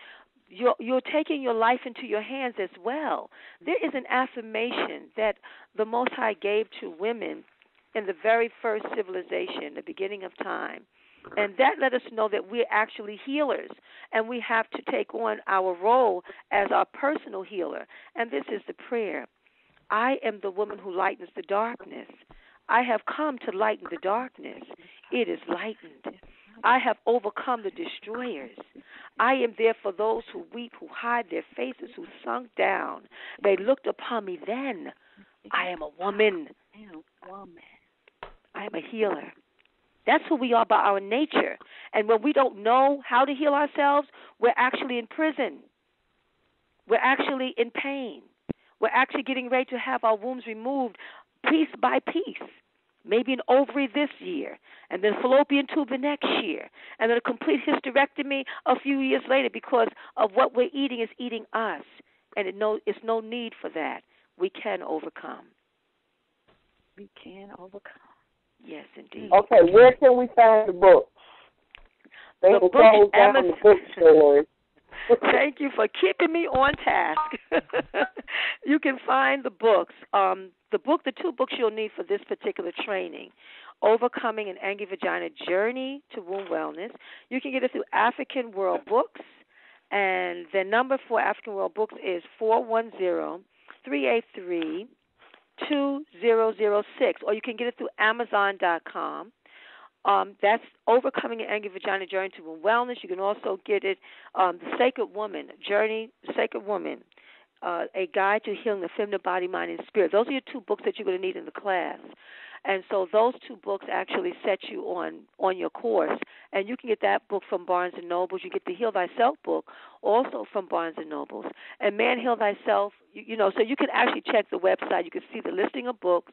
You're taking your life into your hands as well. There is an affirmation that the Most High gave to women in the very first civilization, the beginning of time. And that let us know that we're actually healers, and we have to take on our role as our personal healer. And this is the prayer. I am the woman who lightens the darkness. I have come to lighten the darkness. It is lightened. I have overcome the destroyers. I am there for those who weep, who hide their faces, who sunk down. They looked upon me then. I am a woman. I am a healer. That's who we are by our nature. And when we don't know how to heal ourselves, we're actually in prison. We're actually in pain. We're actually getting ready to have our wombs removed piece by piece. Maybe an ovary this year, and then fallopian tube the next year, and then a complete hysterectomy a few years later because of what we're eating is eating us, and it's no need for that. We can overcome. We can overcome. Yes, indeed. Okay, where can we find the book? They the book is Amazon. The Thank you for keeping me on task. You can find the books. The two books you'll need for this particular training, Overcoming an Angry Vagina Journey to Womb Wellness. You can get it through African World Books, and the number for African World Books is 410-383-2006, or you can get it through Amazon.com. That's Overcoming an Angry Vagina Journey to Womb Wellness. You can also get it, the Sacred Woman, A Guide to Healing the Feminine Body, Mind, and Spirit. Those are your two books that you're going to need in the class. And so those two books actually set you on your course. And you can get that book from Barnes & Noble. You get the Heal Thyself book also from Barnes & Noble. And Man Heal Thyself, so you can actually check the website. You can see the listing of books,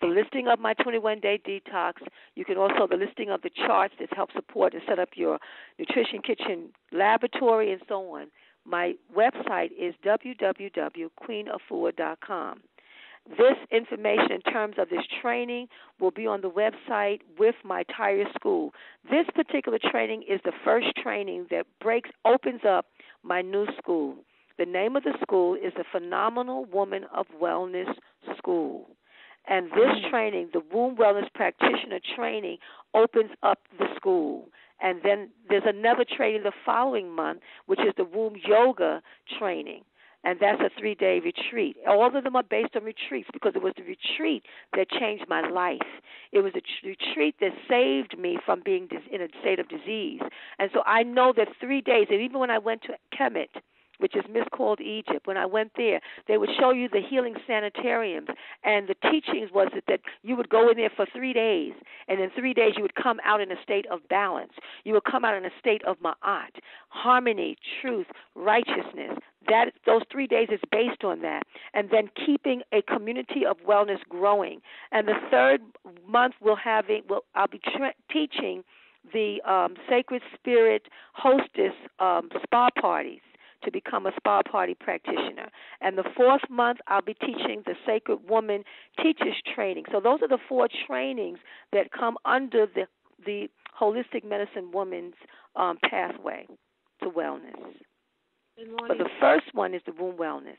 the listing of my 21-day detox. You can also the listing of the charts that help support and set up your nutrition kitchen laboratory and so on. My website is www.queenafua.com. This information in terms of this training will be on the website with my entire school. This particular training is the first training that opens up my new school. The name of the school is the Phenomenal Woman of Wellness School. And this training, the Womb Wellness Practitioner Training, opens up the school. And then there's another training the following month, which is the Womb Yoga Training. And that's a 3-day retreat. All of them are based on retreats because it was the retreat that changed my life. It was a retreat that saved me from being in a state of disease. And so I know that 3 days, and even when I went to Kemet, which is miscalled Egypt, when I went there, they would show you the healing sanitariums, and the teachings was that you would go in there for 3 days, and in 3 days you would come out in a state of balance. You would come out in a state of ma'at, harmony, truth, righteousness. Those 3 days is based on that, and then keeping a community of wellness growing. And the third month I'll be teaching the Sacred Spirit Hostess spa parties, to become a spa party practitioner. And the fourth month, I'll be teaching the Sacred Woman Teachers Training. So those are the four trainings that come under the Holistic Medicine Woman's pathway to wellness. Good morning. But the first one is the womb wellness.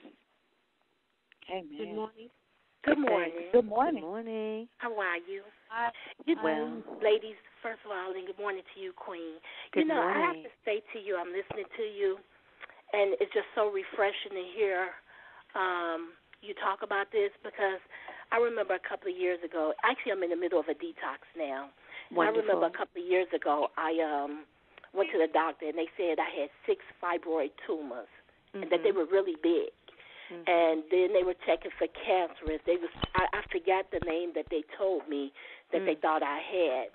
Amen. Good morning. Good morning. Good morning. Good morning. How are you? Good morning. Ladies, first of all, and good morning to you, Queen. Good morning. I have to say to you, I'm listening to you, and it's just so refreshing to hear you talk about this, because I remember a couple of years ago. Actually, I'm in the middle of a detox now. Wonderful. I remember a couple of years ago I went to the doctor, and they said I had 6 fibroid tumors, mm-hmm. and that they were really big. Mm-hmm. And then they were checking for cancerous. I forgot the name that they told me that mm-hmm. they thought I had.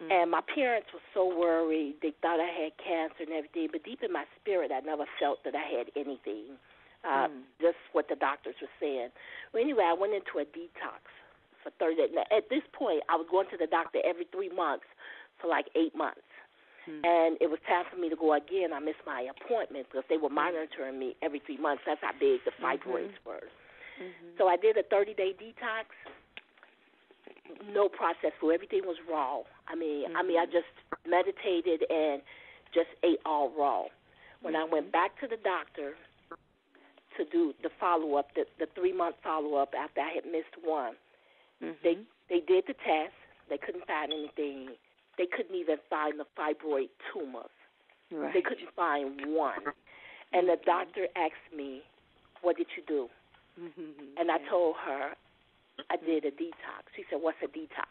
Mm-hmm. And my parents were so worried. They thought I had cancer and everything. But deep in my spirit, I never felt that I had anything, just what the doctors were saying. Well, anyway, I went into a detox for 30 days. At this point, I was going to the doctor every 3 months for like 8 months. Mm-hmm. And it was time for me to go again. I missed my appointment because they were monitoring me every 3 months. That's how big the fibroids mm-hmm. were. Mm-hmm. So I did a 30-day detox. No processed food. Everything was raw. I mean, I just meditated and just ate all raw. when I went back to the doctor to do the follow-up, the 3-month follow-up after I had missed one, they did the test. They couldn't find anything. They couldn't even find the fibroid tumors. Right. They couldn't find one. And the doctor asked me, what did you do? And I told her I did a detox. She said, what's a detox?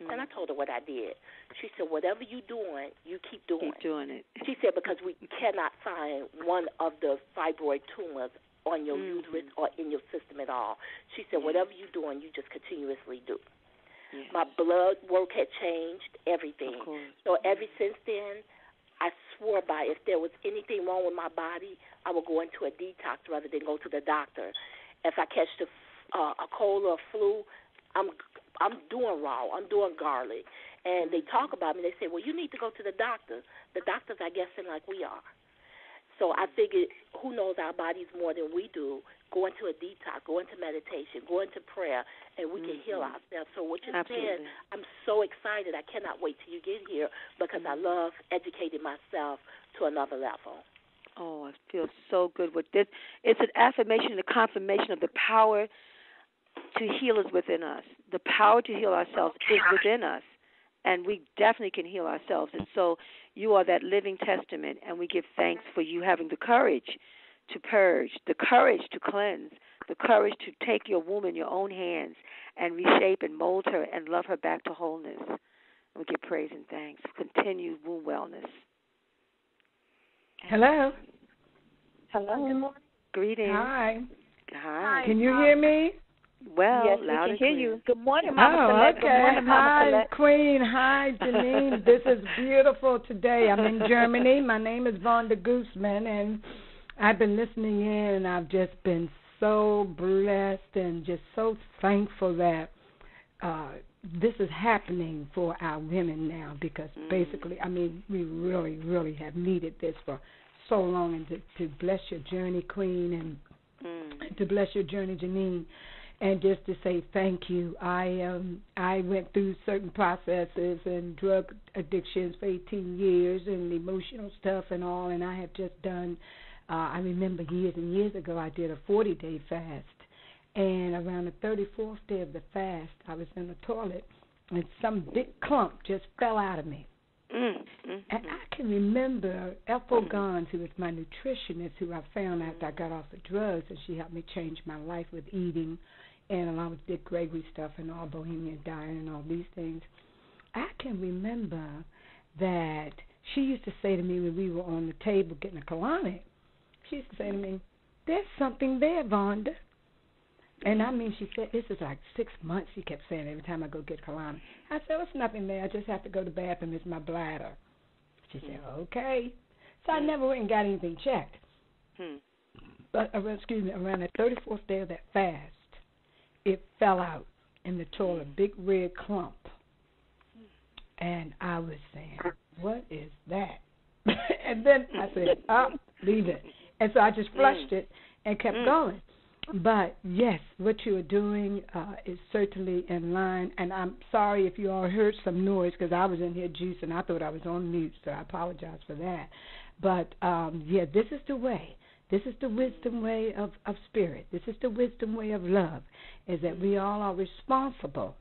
And I told her what I did. She said, whatever you're doing, you keep doing. Keep doing it. She said, because we cannot find one of the fibroid tumors on your uterus or in your system at all. She said, whatever you're doing, you just continuously do. Yes. My blood work had changed, everything. So ever since then, I swore by if there was anything wrong with my body, I would go into a detox rather than go to the doctor. If I catch a cold or a flu, I'm doing raw. I'm doing garlic. And they talk about me. They say, well, you need to go to the doctor. The doctors are guessing like we are. So I figured, who knows our bodies more than we do, go into a detox, go into meditation, go into prayer, and we can heal ourselves. So what you said, I'm so excited. I cannot wait till you get here because I love educating myself to another level. Oh, I feel so good with this. It's an affirmation and a confirmation of the power to heal is within us. The power to heal ourselves is within us, and we definitely can heal ourselves. And so you are that living testament, and we give thanks for you having the courage to purge, the courage to cleanse, the courage to take your womb in your own hands and reshape and mold her and love her back to wholeness. We give praise and thanks. Continue womb wellness. Hello. Hello. Good morning. Greetings. Hi. Hi. Can you hear me? Well, yes, loud we can hear you. Good morning, Mama. Oh, okay. Good morning, Mama. Hi, Queen. Hi, Janine. This is beautiful today. I'm in Germany. My name is Vonda Gooseman, and I've been listening in, and I've just been so blessed and just so thankful that this is happening for our women now because basically, I mean, we really, really have needed this for so long. And to bless your journey, Queen, and to bless your journey, Janine. And just to say thank you. I went through certain processes and drug addictions for 18 years and emotional stuff and all, and I have just done, I remember years and years ago I did a 40-day fast, and around the 34th day of the fast I was in the toilet and some big clump just fell out of me. And I can remember Ethel Guns, who was my nutritionist, who I found after I got off the drugs, and she helped me change my life with eating, and along with Dick Gregory stuff and all Bohemian diet and all these things. I can remember that she used to say to me when we were on the table getting a colonic, she used to say to me, there's something there, Vonda. And I mean, she said, this is like 6 months, she kept saying every time I go get colonic. I said, it's nothing there, I just have to go to the bathroom, it's my bladder. She said, okay. So I never went and got anything checked. But around the 34th day of that fast, it fell out in the toilet, big red clump. And I was saying, what is that? And then I said, leave it. And so I just flushed it and kept going. But, yes, what you are doing is certainly in line. And I'm sorry if you all heard some noise because I was in here juicing. I thought I was on mute, so I apologize for that. But, yeah, this is the way. This is the wisdom way of spirit. This is the wisdom way of love, is that we all are responsible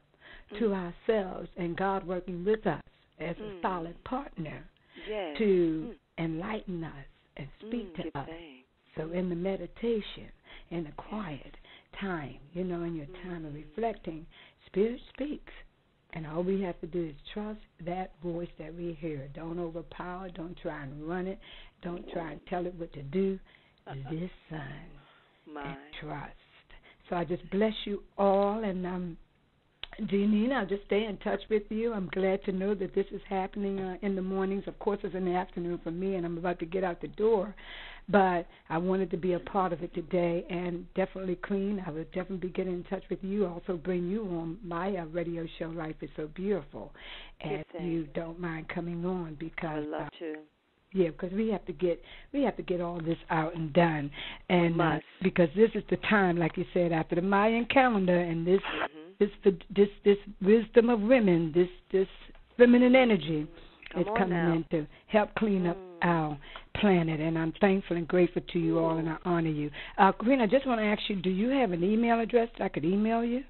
to ourselves and God working with us as a solid partner to enlighten us and speak to us. Thanks. So in the meditation, in a quiet time, you know, in your time of reflecting, Spirit speaks. And all we have to do is trust that voice that we hear. Don't overpower. Don't try and run it. Don't try and tell it what to do. Listen and trust. So I just bless you all. And, Janine, I'll just stay in touch with you. I'm glad to know that this is happening in the mornings. Of course, it's in the afternoon for me, and I'm about to get out the door. But I wanted to be a part of it today, and definitely, Queen, I will definitely be getting in touch with you, also bring you on my radio show, Life is So Beautiful, and if you don't mind coming on because I love to. Yeah, because we have to get all this out and done, and because this is the time, like you said, after the Mayan calendar, and this this wisdom of women, this feminine energy is coming in to help clean up our planet, and I'm thankful and grateful to you all, and I honor you. Queen, I just want to ask you, do you have an email address I could email you?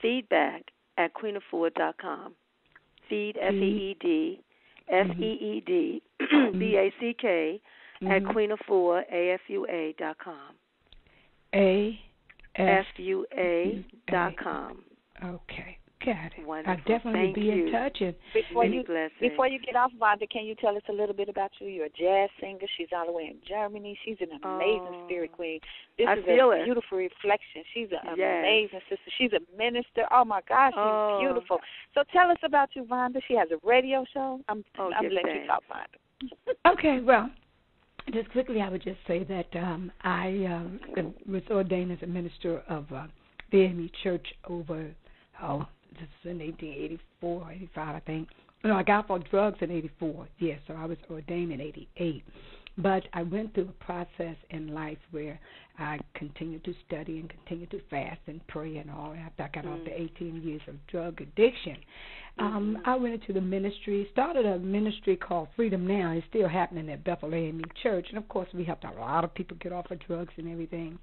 Feedback@queenafua.com. Feed, F-E-E-D, F-E-E-D, B-A-C-K, at queenafua, A-F-U-A.com. A-F-U-A.com. Okay. Got it. Wonderful. I'll definitely be in touch. Before you get off, Vonda, can you tell us a little bit about you? You're a jazz singer. She's all the way in Germany. She's an amazing spirit queen. This is a beautiful reflection. She's an amazing sister. She's a minister. Oh, my gosh, she's beautiful. So tell us about you, Vonda. She has a radio show. I'm letting you talk, Vonda. Okay, well. Just quickly, I would just say that I was ordained as a minister of the AME Church over, this is in 1884, 85, I think. No, I got off on drugs in 84, yes, so I was ordained in 88. But I went through a process in life where I continued to study and continued to fast and pray and all. After I got off the 18 years of drug addiction, I went into the ministry, started a ministry called Freedom Now. It's still happening at Bethel AME Church. And, of course, we helped a lot of people get off of drugs and everything.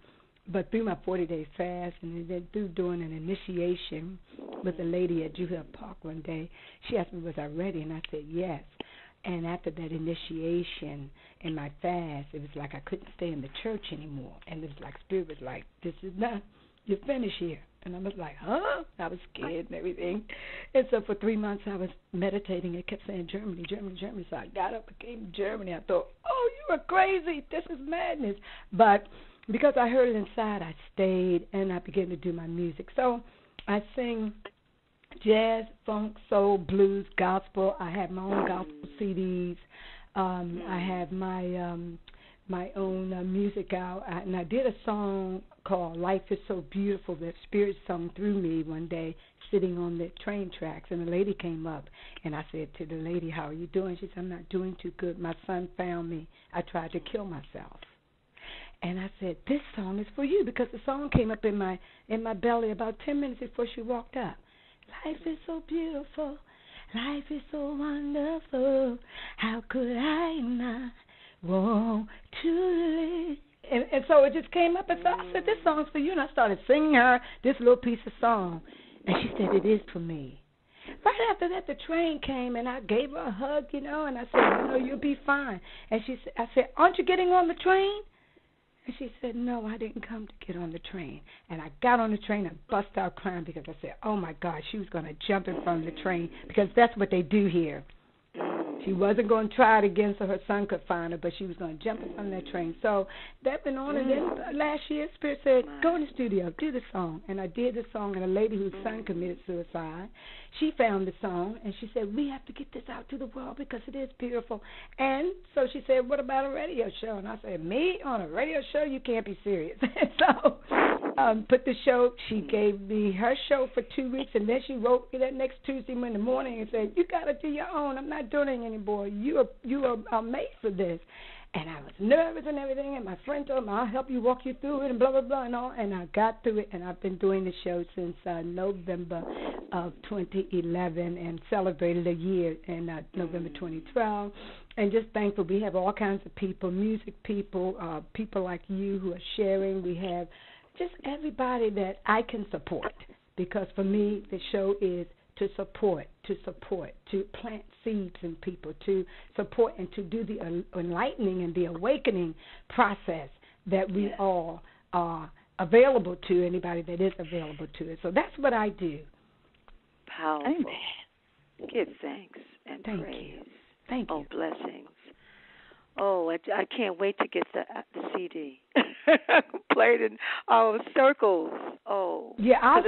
But through my 40-day fast and then through doing an initiation with a lady at Julia Park one day, she asked me, was I ready? And I said, yes. And after that initiation in my fast, it was like I couldn't stay in the church anymore. And it was like Spirit was like, this is not, you're finished here. And I was like, huh? I was scared and everything. And so for 3 months I was meditating. It kept saying Germany, Germany, Germany. So I got up and came to Germany. I thought, oh, you are crazy. This is madness. But because I heard it inside, I stayed, and I began to do my music. So I sing jazz, funk, soul, blues, gospel. I have my own gospel CDs. I have my own music out. I did a song called Life is So Beautiful that Spirit sung through me one day sitting on the train tracks. And a lady came up, and I said to the lady, how are you doing? She said, I'm not doing too good. My son found me. I tried to kill myself. And I said, this song is for you, because the song came up in my belly about 10 minutes before she walked up. Life is so beautiful, life is so wonderful, how could I not want to live? And so it just came up, and so I said, this song's for you. And I started singing her this little piece of song, and she said, it is for me. Right after that, the train came, and I gave her a hug, and I said, no, you'll be fine. And I said, aren't you getting on the train? And she said, no, I didn't come to get on the train. And I got on the train and bust out crying because I said, oh, my God, she was going to jump in front of the train because that's what they do here. She wasn't going to try it again so her son could find her, but she was going to jump in front of that train. So that went on, and then last year, Spirit said, go in the studio, do the song. And I did the song, and a lady whose son committed suicide, she found the song, and she said, we have to get this out to the world because it is beautiful. And so she said, what about a radio show? And I said, me on a radio show? You can't be serious. And so put the show, she gave me her show for 2 weeks, and then she wrote me that next Tuesday in the morning and said, you got to do your own. I'm not doing it anymore. You are made for this. And I was nervous and everything, and my friend told me, I'll help you, walk you through it, and blah, blah, blah, and all. And I got through it, and I've been doing the show since November of 2011 and celebrated a year in November 2012. And just thankful we have all kinds of people, music people, people like you who are sharing. We have just everybody that I can support, because for me the show is to support, to plant seeds in people, to support and to do the enlightening and the awakening process that we all are available to, anybody that is available to it. So that's what I do. Powerful. Amen. Give thanks and thank praise. You. Thank you. Oh, blessings. Oh, I can't wait to get the CD. Played in circles. Oh. Yeah, I'll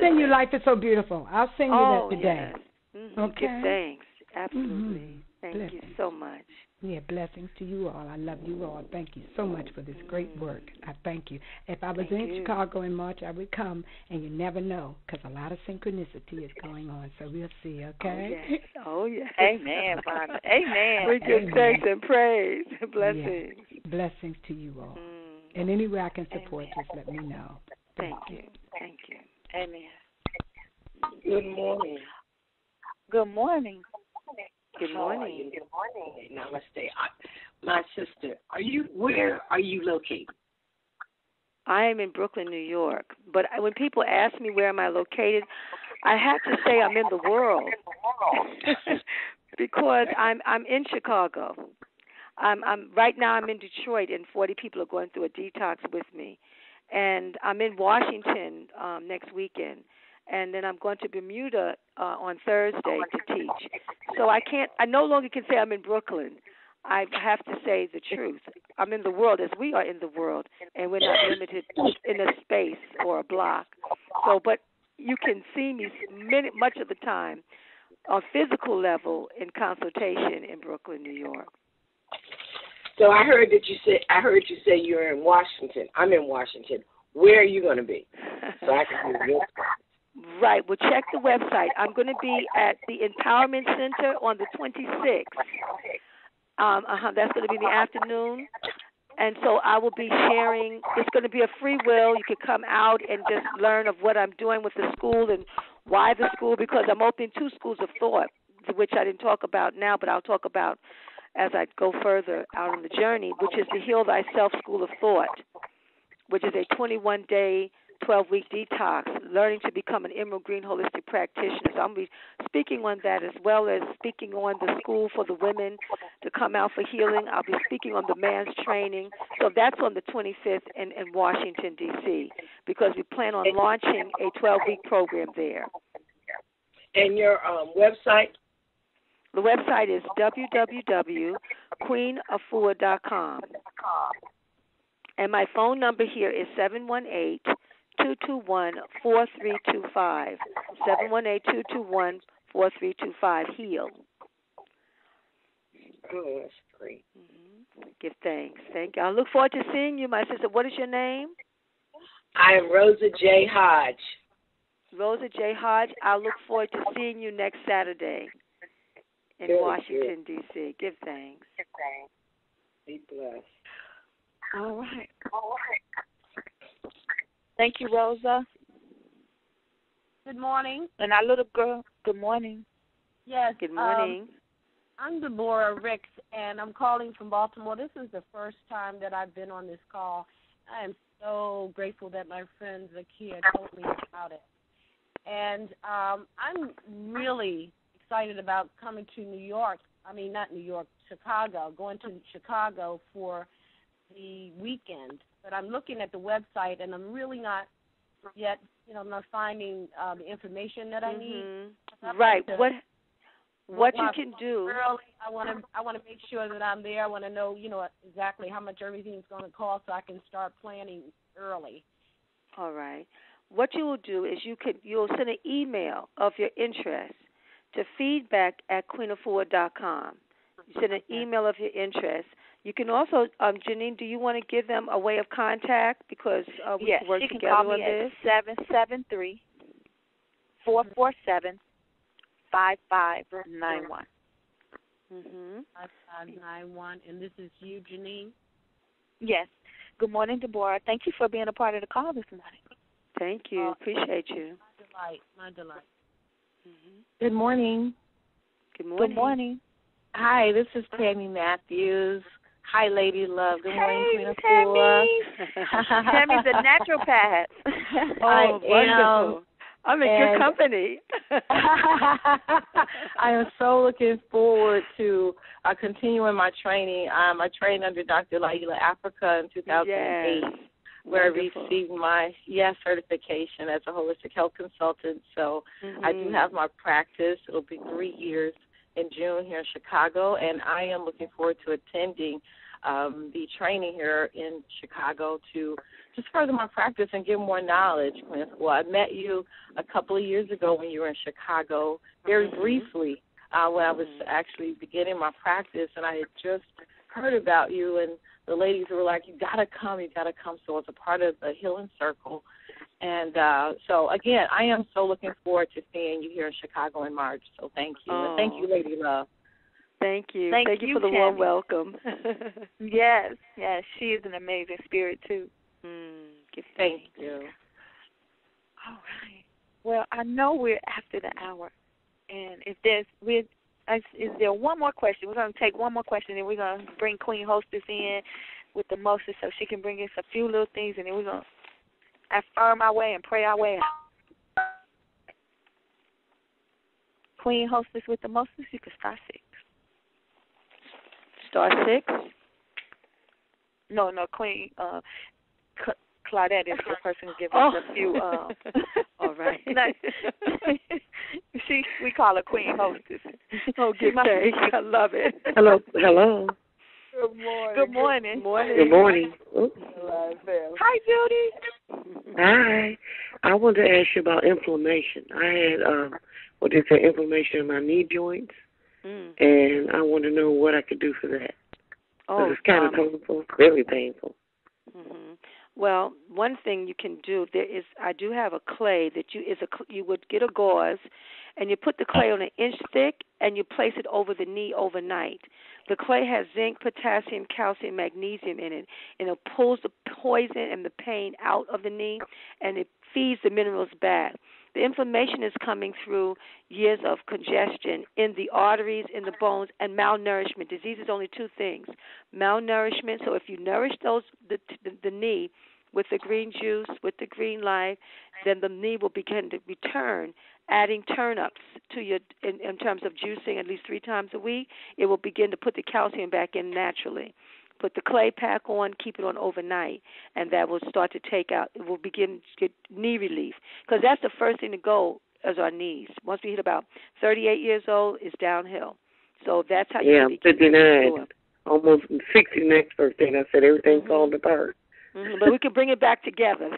send you Life is So Beautiful. I'll send you that today. Yes. Mm-hmm. Okay. Give thanks. Absolutely. Mm-hmm. Thank you so much. Yeah, blessings to you all. I love you all. Thank you so much for this great work. I thank you. If I was in Chicago in March, I would come, and you never know, because a lot of synchronicity is going on, so we'll see, okay? Oh, yes. Amen, Vonda. Amen. We give thanks and praise. Blessings. Yes. Blessings to you all. And any way I can support, just let me know. Thank you. Thank you. Amen. Good morning. Good morning. Good morning. Namaste. My sister, where are you located? I am in Brooklyn, New York. But when people ask me where am I located, I have to say I'm in the world because I'm in Chicago. I'm right now. I'm in Detroit, and 40 people are going through a detox with me. And I'm in Washington next weekend, and then I'm going to Bermuda on Thursday to teach. So I no longer can say I'm in Brooklyn. I have to say the truth. I'm in the world as we are in the world, and we're not limited in a space or a block. So, but you can see me much of the time on physical level in consultation in Brooklyn, New York. So I heard you say you're in Washington. I'm in Washington. Where are you going to be? So I can do your website. Right. Well, check the website. I'm going to be at the Empowerment Center on the 26th. That's going to be in the afternoon. And so I will be sharing. It's going to be a free will. You can come out and just learn of what I'm doing with the school and why the school, because I'm opening two schools of thought, which I didn't talk about now, but I'll talk about as I go further out on the journey, which is the Heal Thyself School of Thought, which is a 21-day, 12-week detox, learning to become an Emerald Green holistic practitioner. So I'm going to be speaking on that as well as speaking on the school for the women to come out for healing. I'll be speaking on the man's training. So that's on the 25th in Washington, D.C., because we plan on launching a 12-week program there. And your website? The website is www.queenafua.com. And my phone number here is 718-221-4325. 718-221-4325. Heal. Oh, that's great. Mm-hmm. Give thanks. Thank you. I look forward to seeing you, my sister. What is your name? I am Rosa J. Hodge. Rosa J. Hodge, I look forward to seeing you next Saturday. In good, Washington, D.C. Give thanks. Give thanks. Be blessed. All right. All right. Thank you, Rosa. Good morning. And our little girl, good morning. Yes. Good morning. I'm Deborah Ricks, and I'm calling from Baltimore. This is the first time that I've been on this call. I am so grateful that my friend Zakia told me about it. And I'm really excited about coming to New York, Chicago, going to Chicago for the weekend. But I'm looking at the website, and I'm really not yet, I'm not finding the information that I need. Mm-hmm. Right. What you can do. I want to make sure that I'm there. I want to know, exactly how much everything's going to cost so I can start planning early. All right. What you will do is you'll send an email of your interest to feedback@queenafua.com. You send an email of your interest. You can also, Janine, do you want to give them a way of contact? Because we can work together on this. Yes, you can call me at 773-447-5591. Mm-hmm. 5591. And this is you, Janine? Yes. Good morning, Deborah. Thank you for being a part of the call this morning. Thank you. Appreciate you. My delight. Good morning. Good morning. Good morning. Hi, this is Tammy Matthews. Hi, Lady Love. Good morning, Queen Afua. Tammy's a naturopath. Oh, wonderful. I'm in good company. I am so looking forward to continuing my training. I trained under Dr. Layla Africa in 2008. Yes. Where wonderful. I received my certification as a holistic health consultant. So I do have my practice. It'll be 3 years in June here in Chicago, and I am looking forward to attending the training here in Chicago to just further my practice and get more knowledge. Well, I met you a couple of years ago when you were in Chicago, very briefly, when I was actually beginning my practice, and I had just heard about you, and the ladies were like, you got to come. So it's a part of the healing circle. And so, again, I am so looking forward to seeing you here in Chicago in March. So thank you. Oh. Thank you, Lady Love. Thank you. Thank you for the Tammy. Warm welcome. Yes. She is an amazing spirit, too. Thank you. All right. Well, I know we're after the hour. And if there's, Is there one more question? We're going to take one more question, and we're going to bring Queen Hostess in with the Moses so she can bring us a few little things, and then we're going to affirm our way and pray our way out. Queen Hostess with the Moses, you can star six. Star six? No, Queen Claudette is the person who gives us a few. All right. We call her Queen Hostess. Oh, good day. I love it. Hello. Good morning. Hi, Judy. Hi. I wanted to ask you about inflammation. I had inflammation in my knee joints, and I want to know what I could do for that. Oh, it's kind of painful, very painful. Mm-hmm. Well, one thing you can do I do have a clay that you would get a gauze, and you put the clay on an inch thick, and you place it over the knee overnight. The clay has zinc, potassium, calcium, magnesium in it, and it pulls the poison and the pain out of the knee, and it feeds the minerals back. The inflammation is coming through years of congestion in the arteries, in the bones, and malnourishment. Disease is only two things: malnourishment. So if you nourish the knee with the green juice, with the green life, then the knee will begin to return. Adding turnips to your in terms of juicing at least 3 times a week, it will begin to put the calcium back in naturally. Put the clay pack on, keep it on overnight, and that will start to take out. It will begin to get knee relief, because that's the first thing to go is our knees. Once we hit about 38 years old, it's downhill. So that's how you begin. Yeah, 59, almost 60 next birthday, and I said everything falling apart. Mm-hmm, but we can bring it back together,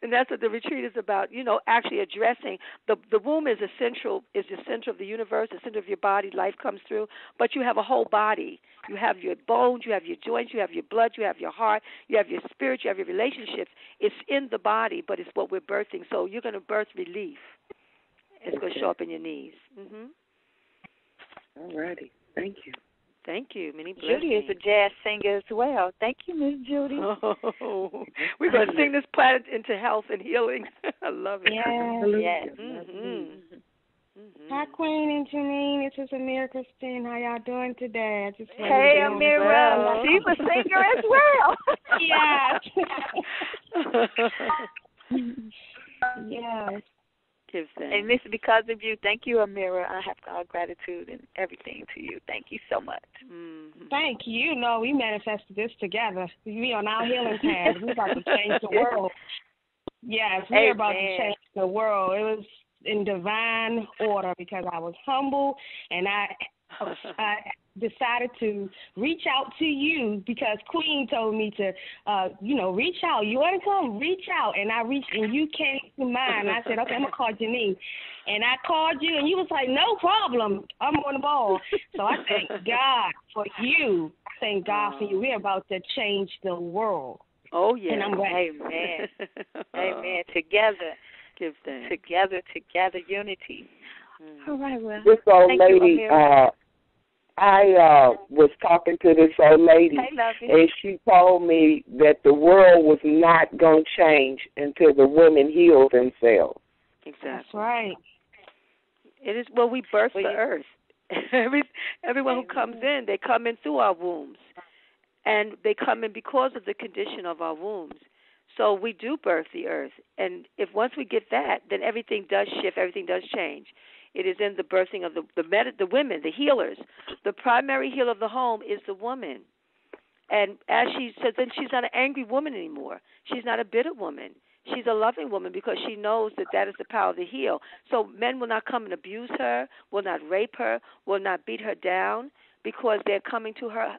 and that's what the retreat is about. You know, actually addressing the womb is the center of the universe, the center of your body. Life comes through, but you have a whole body. You have your bones, you have your joints, you have your blood, you have your heart, you have your spirit, you have your relationships. It's in the body, but it's what we're birthing. So you're going to birth relief. It's going to show up in your knees. Mm-hmm. All righty, thank you. Thank you. Many blessings. Judy is a jazz singer as well. Thank you, Miss Judy. Oh, we're going to sing this planet into health and healing. I love it. Yes. Mm-hmm. Hi, Queen and Janine. This is Amira Christine. How y'all doing today? Hey, Amira. She's a singer as well. Yes. Yes. And this is because of you. Thank you, Amira. I have all gratitude and everything to you. Thank you so much. Mm-hmm. Thank you. No, we manifested this together. We on our healing path. We're about to change the world. Yes, we're about to change the world. It was in divine order because I was humble and I decided to reach out to you because Queen told me to, reach out. You want to come? Reach out. And I reached, and you came to mine. I said, okay, I'm going to call Janine. And I called you, and you was like, no problem. I'm on the ball. So I thank God for you. I thank God for you. We're about to change the world. Oh, yeah. And I'm glad. Amen. Amen. Together. Give thanks. Together, unity. All right, well. This old lady, I was talking to this old lady, and she told me that the world was not going to change until the women heal themselves. Exactly. That's right. It is, well, we birth the earth. Everyone who comes in, they come in through our wombs, and they come in because of the condition of our wombs. So we do birth the earth, and if once we get that, then everything does shift, everything does change. It is in the birthing of the women, the healers. The primary healer of the home is the woman. And as she says, then she's not an angry woman anymore. She's not a bitter woman. She's a loving woman because she knows that is the power to heal. So men will not come and abuse her, will not rape her, will not beat her down because they're coming to her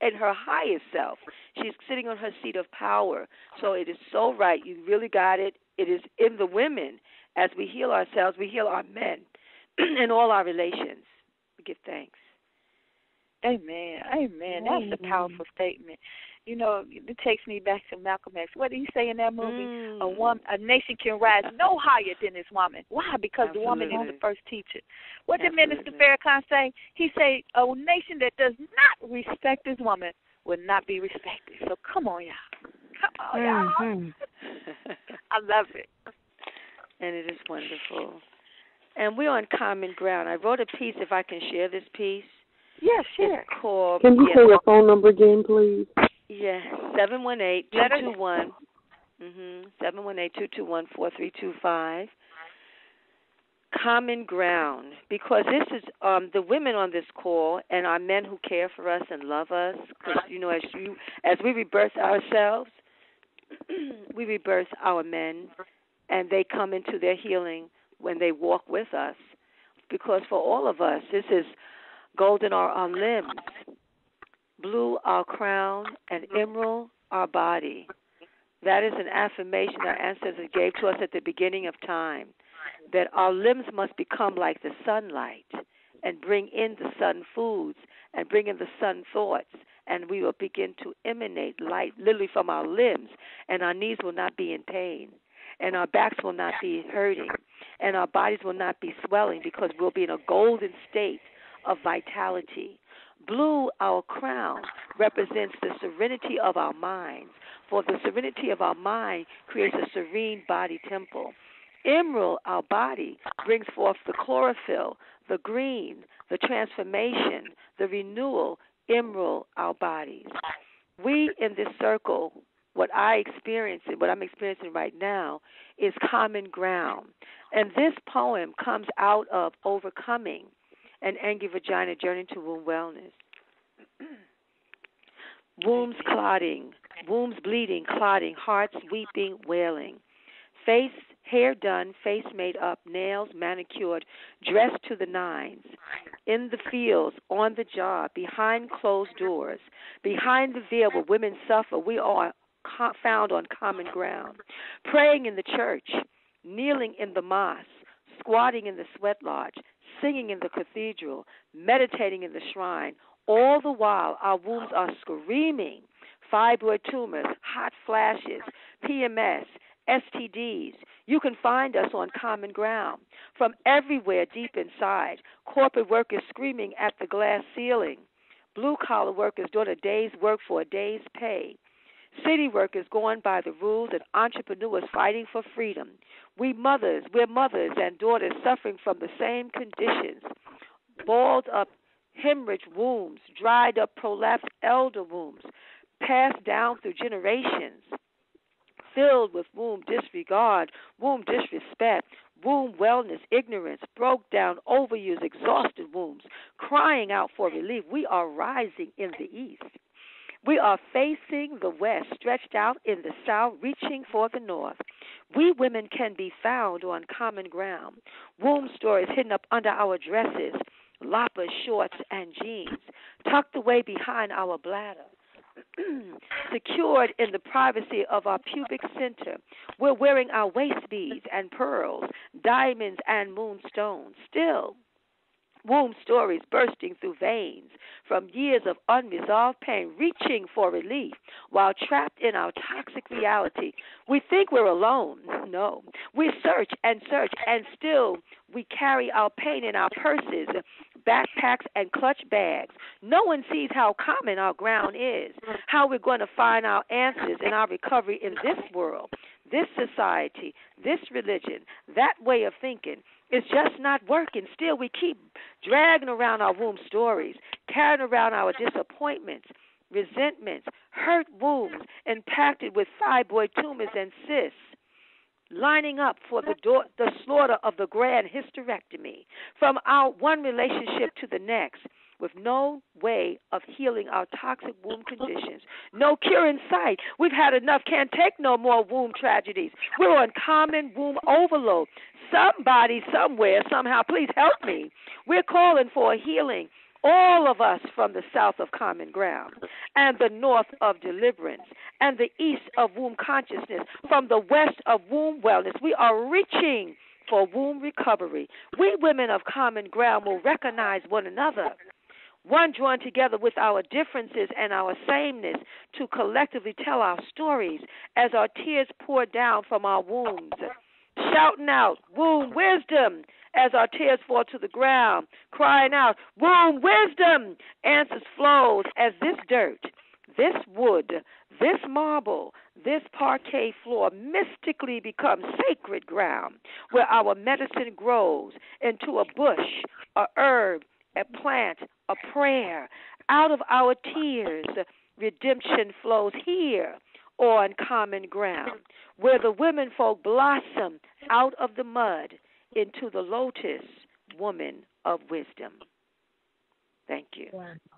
in her highest self. She's sitting on her seat of power. So it is so right. You really got it. It is in the women. As we heal ourselves, we heal our men. In all our relations, we give thanks. Amen. That's a powerful statement. You know, it takes me back to Malcolm X. What did he say in that movie? A nation can rise no higher than this woman. Why? Because the woman is the first teacher. What did Minister Farrakhan say? He said, a nation that does not respect this woman will not be respected. So come on, y'all. I love it. And it is wonderful. and we're on common ground. I wrote a piece, if I can share this piece. Yes, sure. It's called, can you say the phone number again, please? Yes, 718-221. 718-221-4325. Common ground, because this is the women on this call and our men who care for us and love us. Because you know, as we rebirth ourselves, we rebirth our men, and they come into their healing when they walk with us. Because for all of us, this is golden are our limbs, blue our crown, and emerald our body. That is an affirmation our ancestors gave to us at the beginning of time, that our limbs must become like the sunlight and bring in the sun foods and bring in the sun thoughts, and we will begin to emanate light literally from our limbs, and our knees will not be in pain, and our backs will not be hurting, and our bodies will not be swelling, because we'll be in a golden state of vitality. Blue, our crown, represents the serenity of our minds, for the serenity of our mind creates a serene body temple. Emerald, our body, brings forth the chlorophyll, the green, the transformation, the renewal. Emerald, our bodies. We in this circle, what I experienced and what I'm experiencing right now is common ground. And this poem comes out of Overcoming an Angry Vagina, Journey to Womb Wellness. Wombs clotting, wombs bleeding, clotting, hearts weeping, wailing. Face, hair done, face made up, nails manicured, dressed to the nines. In the fields, on the job, behind closed doors, behind the veil where women suffer, we are found on common ground. Praying in the church, kneeling in the mosque, squatting in the sweat lodge, singing in the cathedral, meditating in the shrine. All the while, our wombs are screaming, fibroid tumors, hot flashes, PMS, STDs. You can find us on common ground. From everywhere deep inside, corporate workers screaming at the glass ceiling. Blue-collar workers doing a day's work for a day's pay. City workers going by the rules, and entrepreneurs fighting for freedom. We're mothers and daughters suffering from the same conditions. Balled up hemorrhage wombs, dried up prolapsed elder wombs, passed down through generations, filled with womb disregard, womb disrespect, womb wellness, ignorance, broke down, overused, exhausted wombs, crying out for relief. We are rising in the east. We are facing the west, stretched out in the south, reaching for the north. We women can be found on common ground. Womb stories hidden up under our dresses, loppers, shorts, and jeans, tucked away behind our bladder. Secured in the privacy of our pubic center. We're wearing our waist beads and pearls, diamonds and moonstones. Still, womb stories bursting through veins from years of unresolved pain, reaching for relief while trapped in our toxic reality. We think we're alone. No. We search, and still we carry our pain in our purses, backpacks, and clutch bags. No one sees how common our ground is, how we're going to find our answers in our recovery in this world, this society, this religion, that way of thinking. It's just not working. Still, we keep dragging around our womb stories, carrying around our disappointments, resentments, hurt wombs impacted with fibroid tumors and cysts, lining up for the slaughter of the grand hysterectomy, from our one relationship to the next, with no way of healing our toxic womb conditions. No cure in sight. We've had enough. Can't take no more womb tragedies. We're on common womb overload. Somebody, somewhere, somehow, please help me. We're calling for healing, all of us, from the south of common ground, and the north of deliverance, and the east of womb consciousness, from the west of womb wellness. We are reaching for womb recovery. We women of common ground will recognize one another, one drawn together with our differences and our sameness to collectively tell our stories as our tears pour down from our wombs, shouting out, womb wisdom, as our tears fall to the ground, crying out, womb wisdom, answers flows as this dirt, this wood, this marble, this parquet floor mystically becomes sacred ground where our medicine grows into a bush, a herb, a plant, a prayer. Out of our tears, redemption flows here on common ground, where the women folk blossom out of the mud into the lotus woman of wisdom. Thank you. Wow.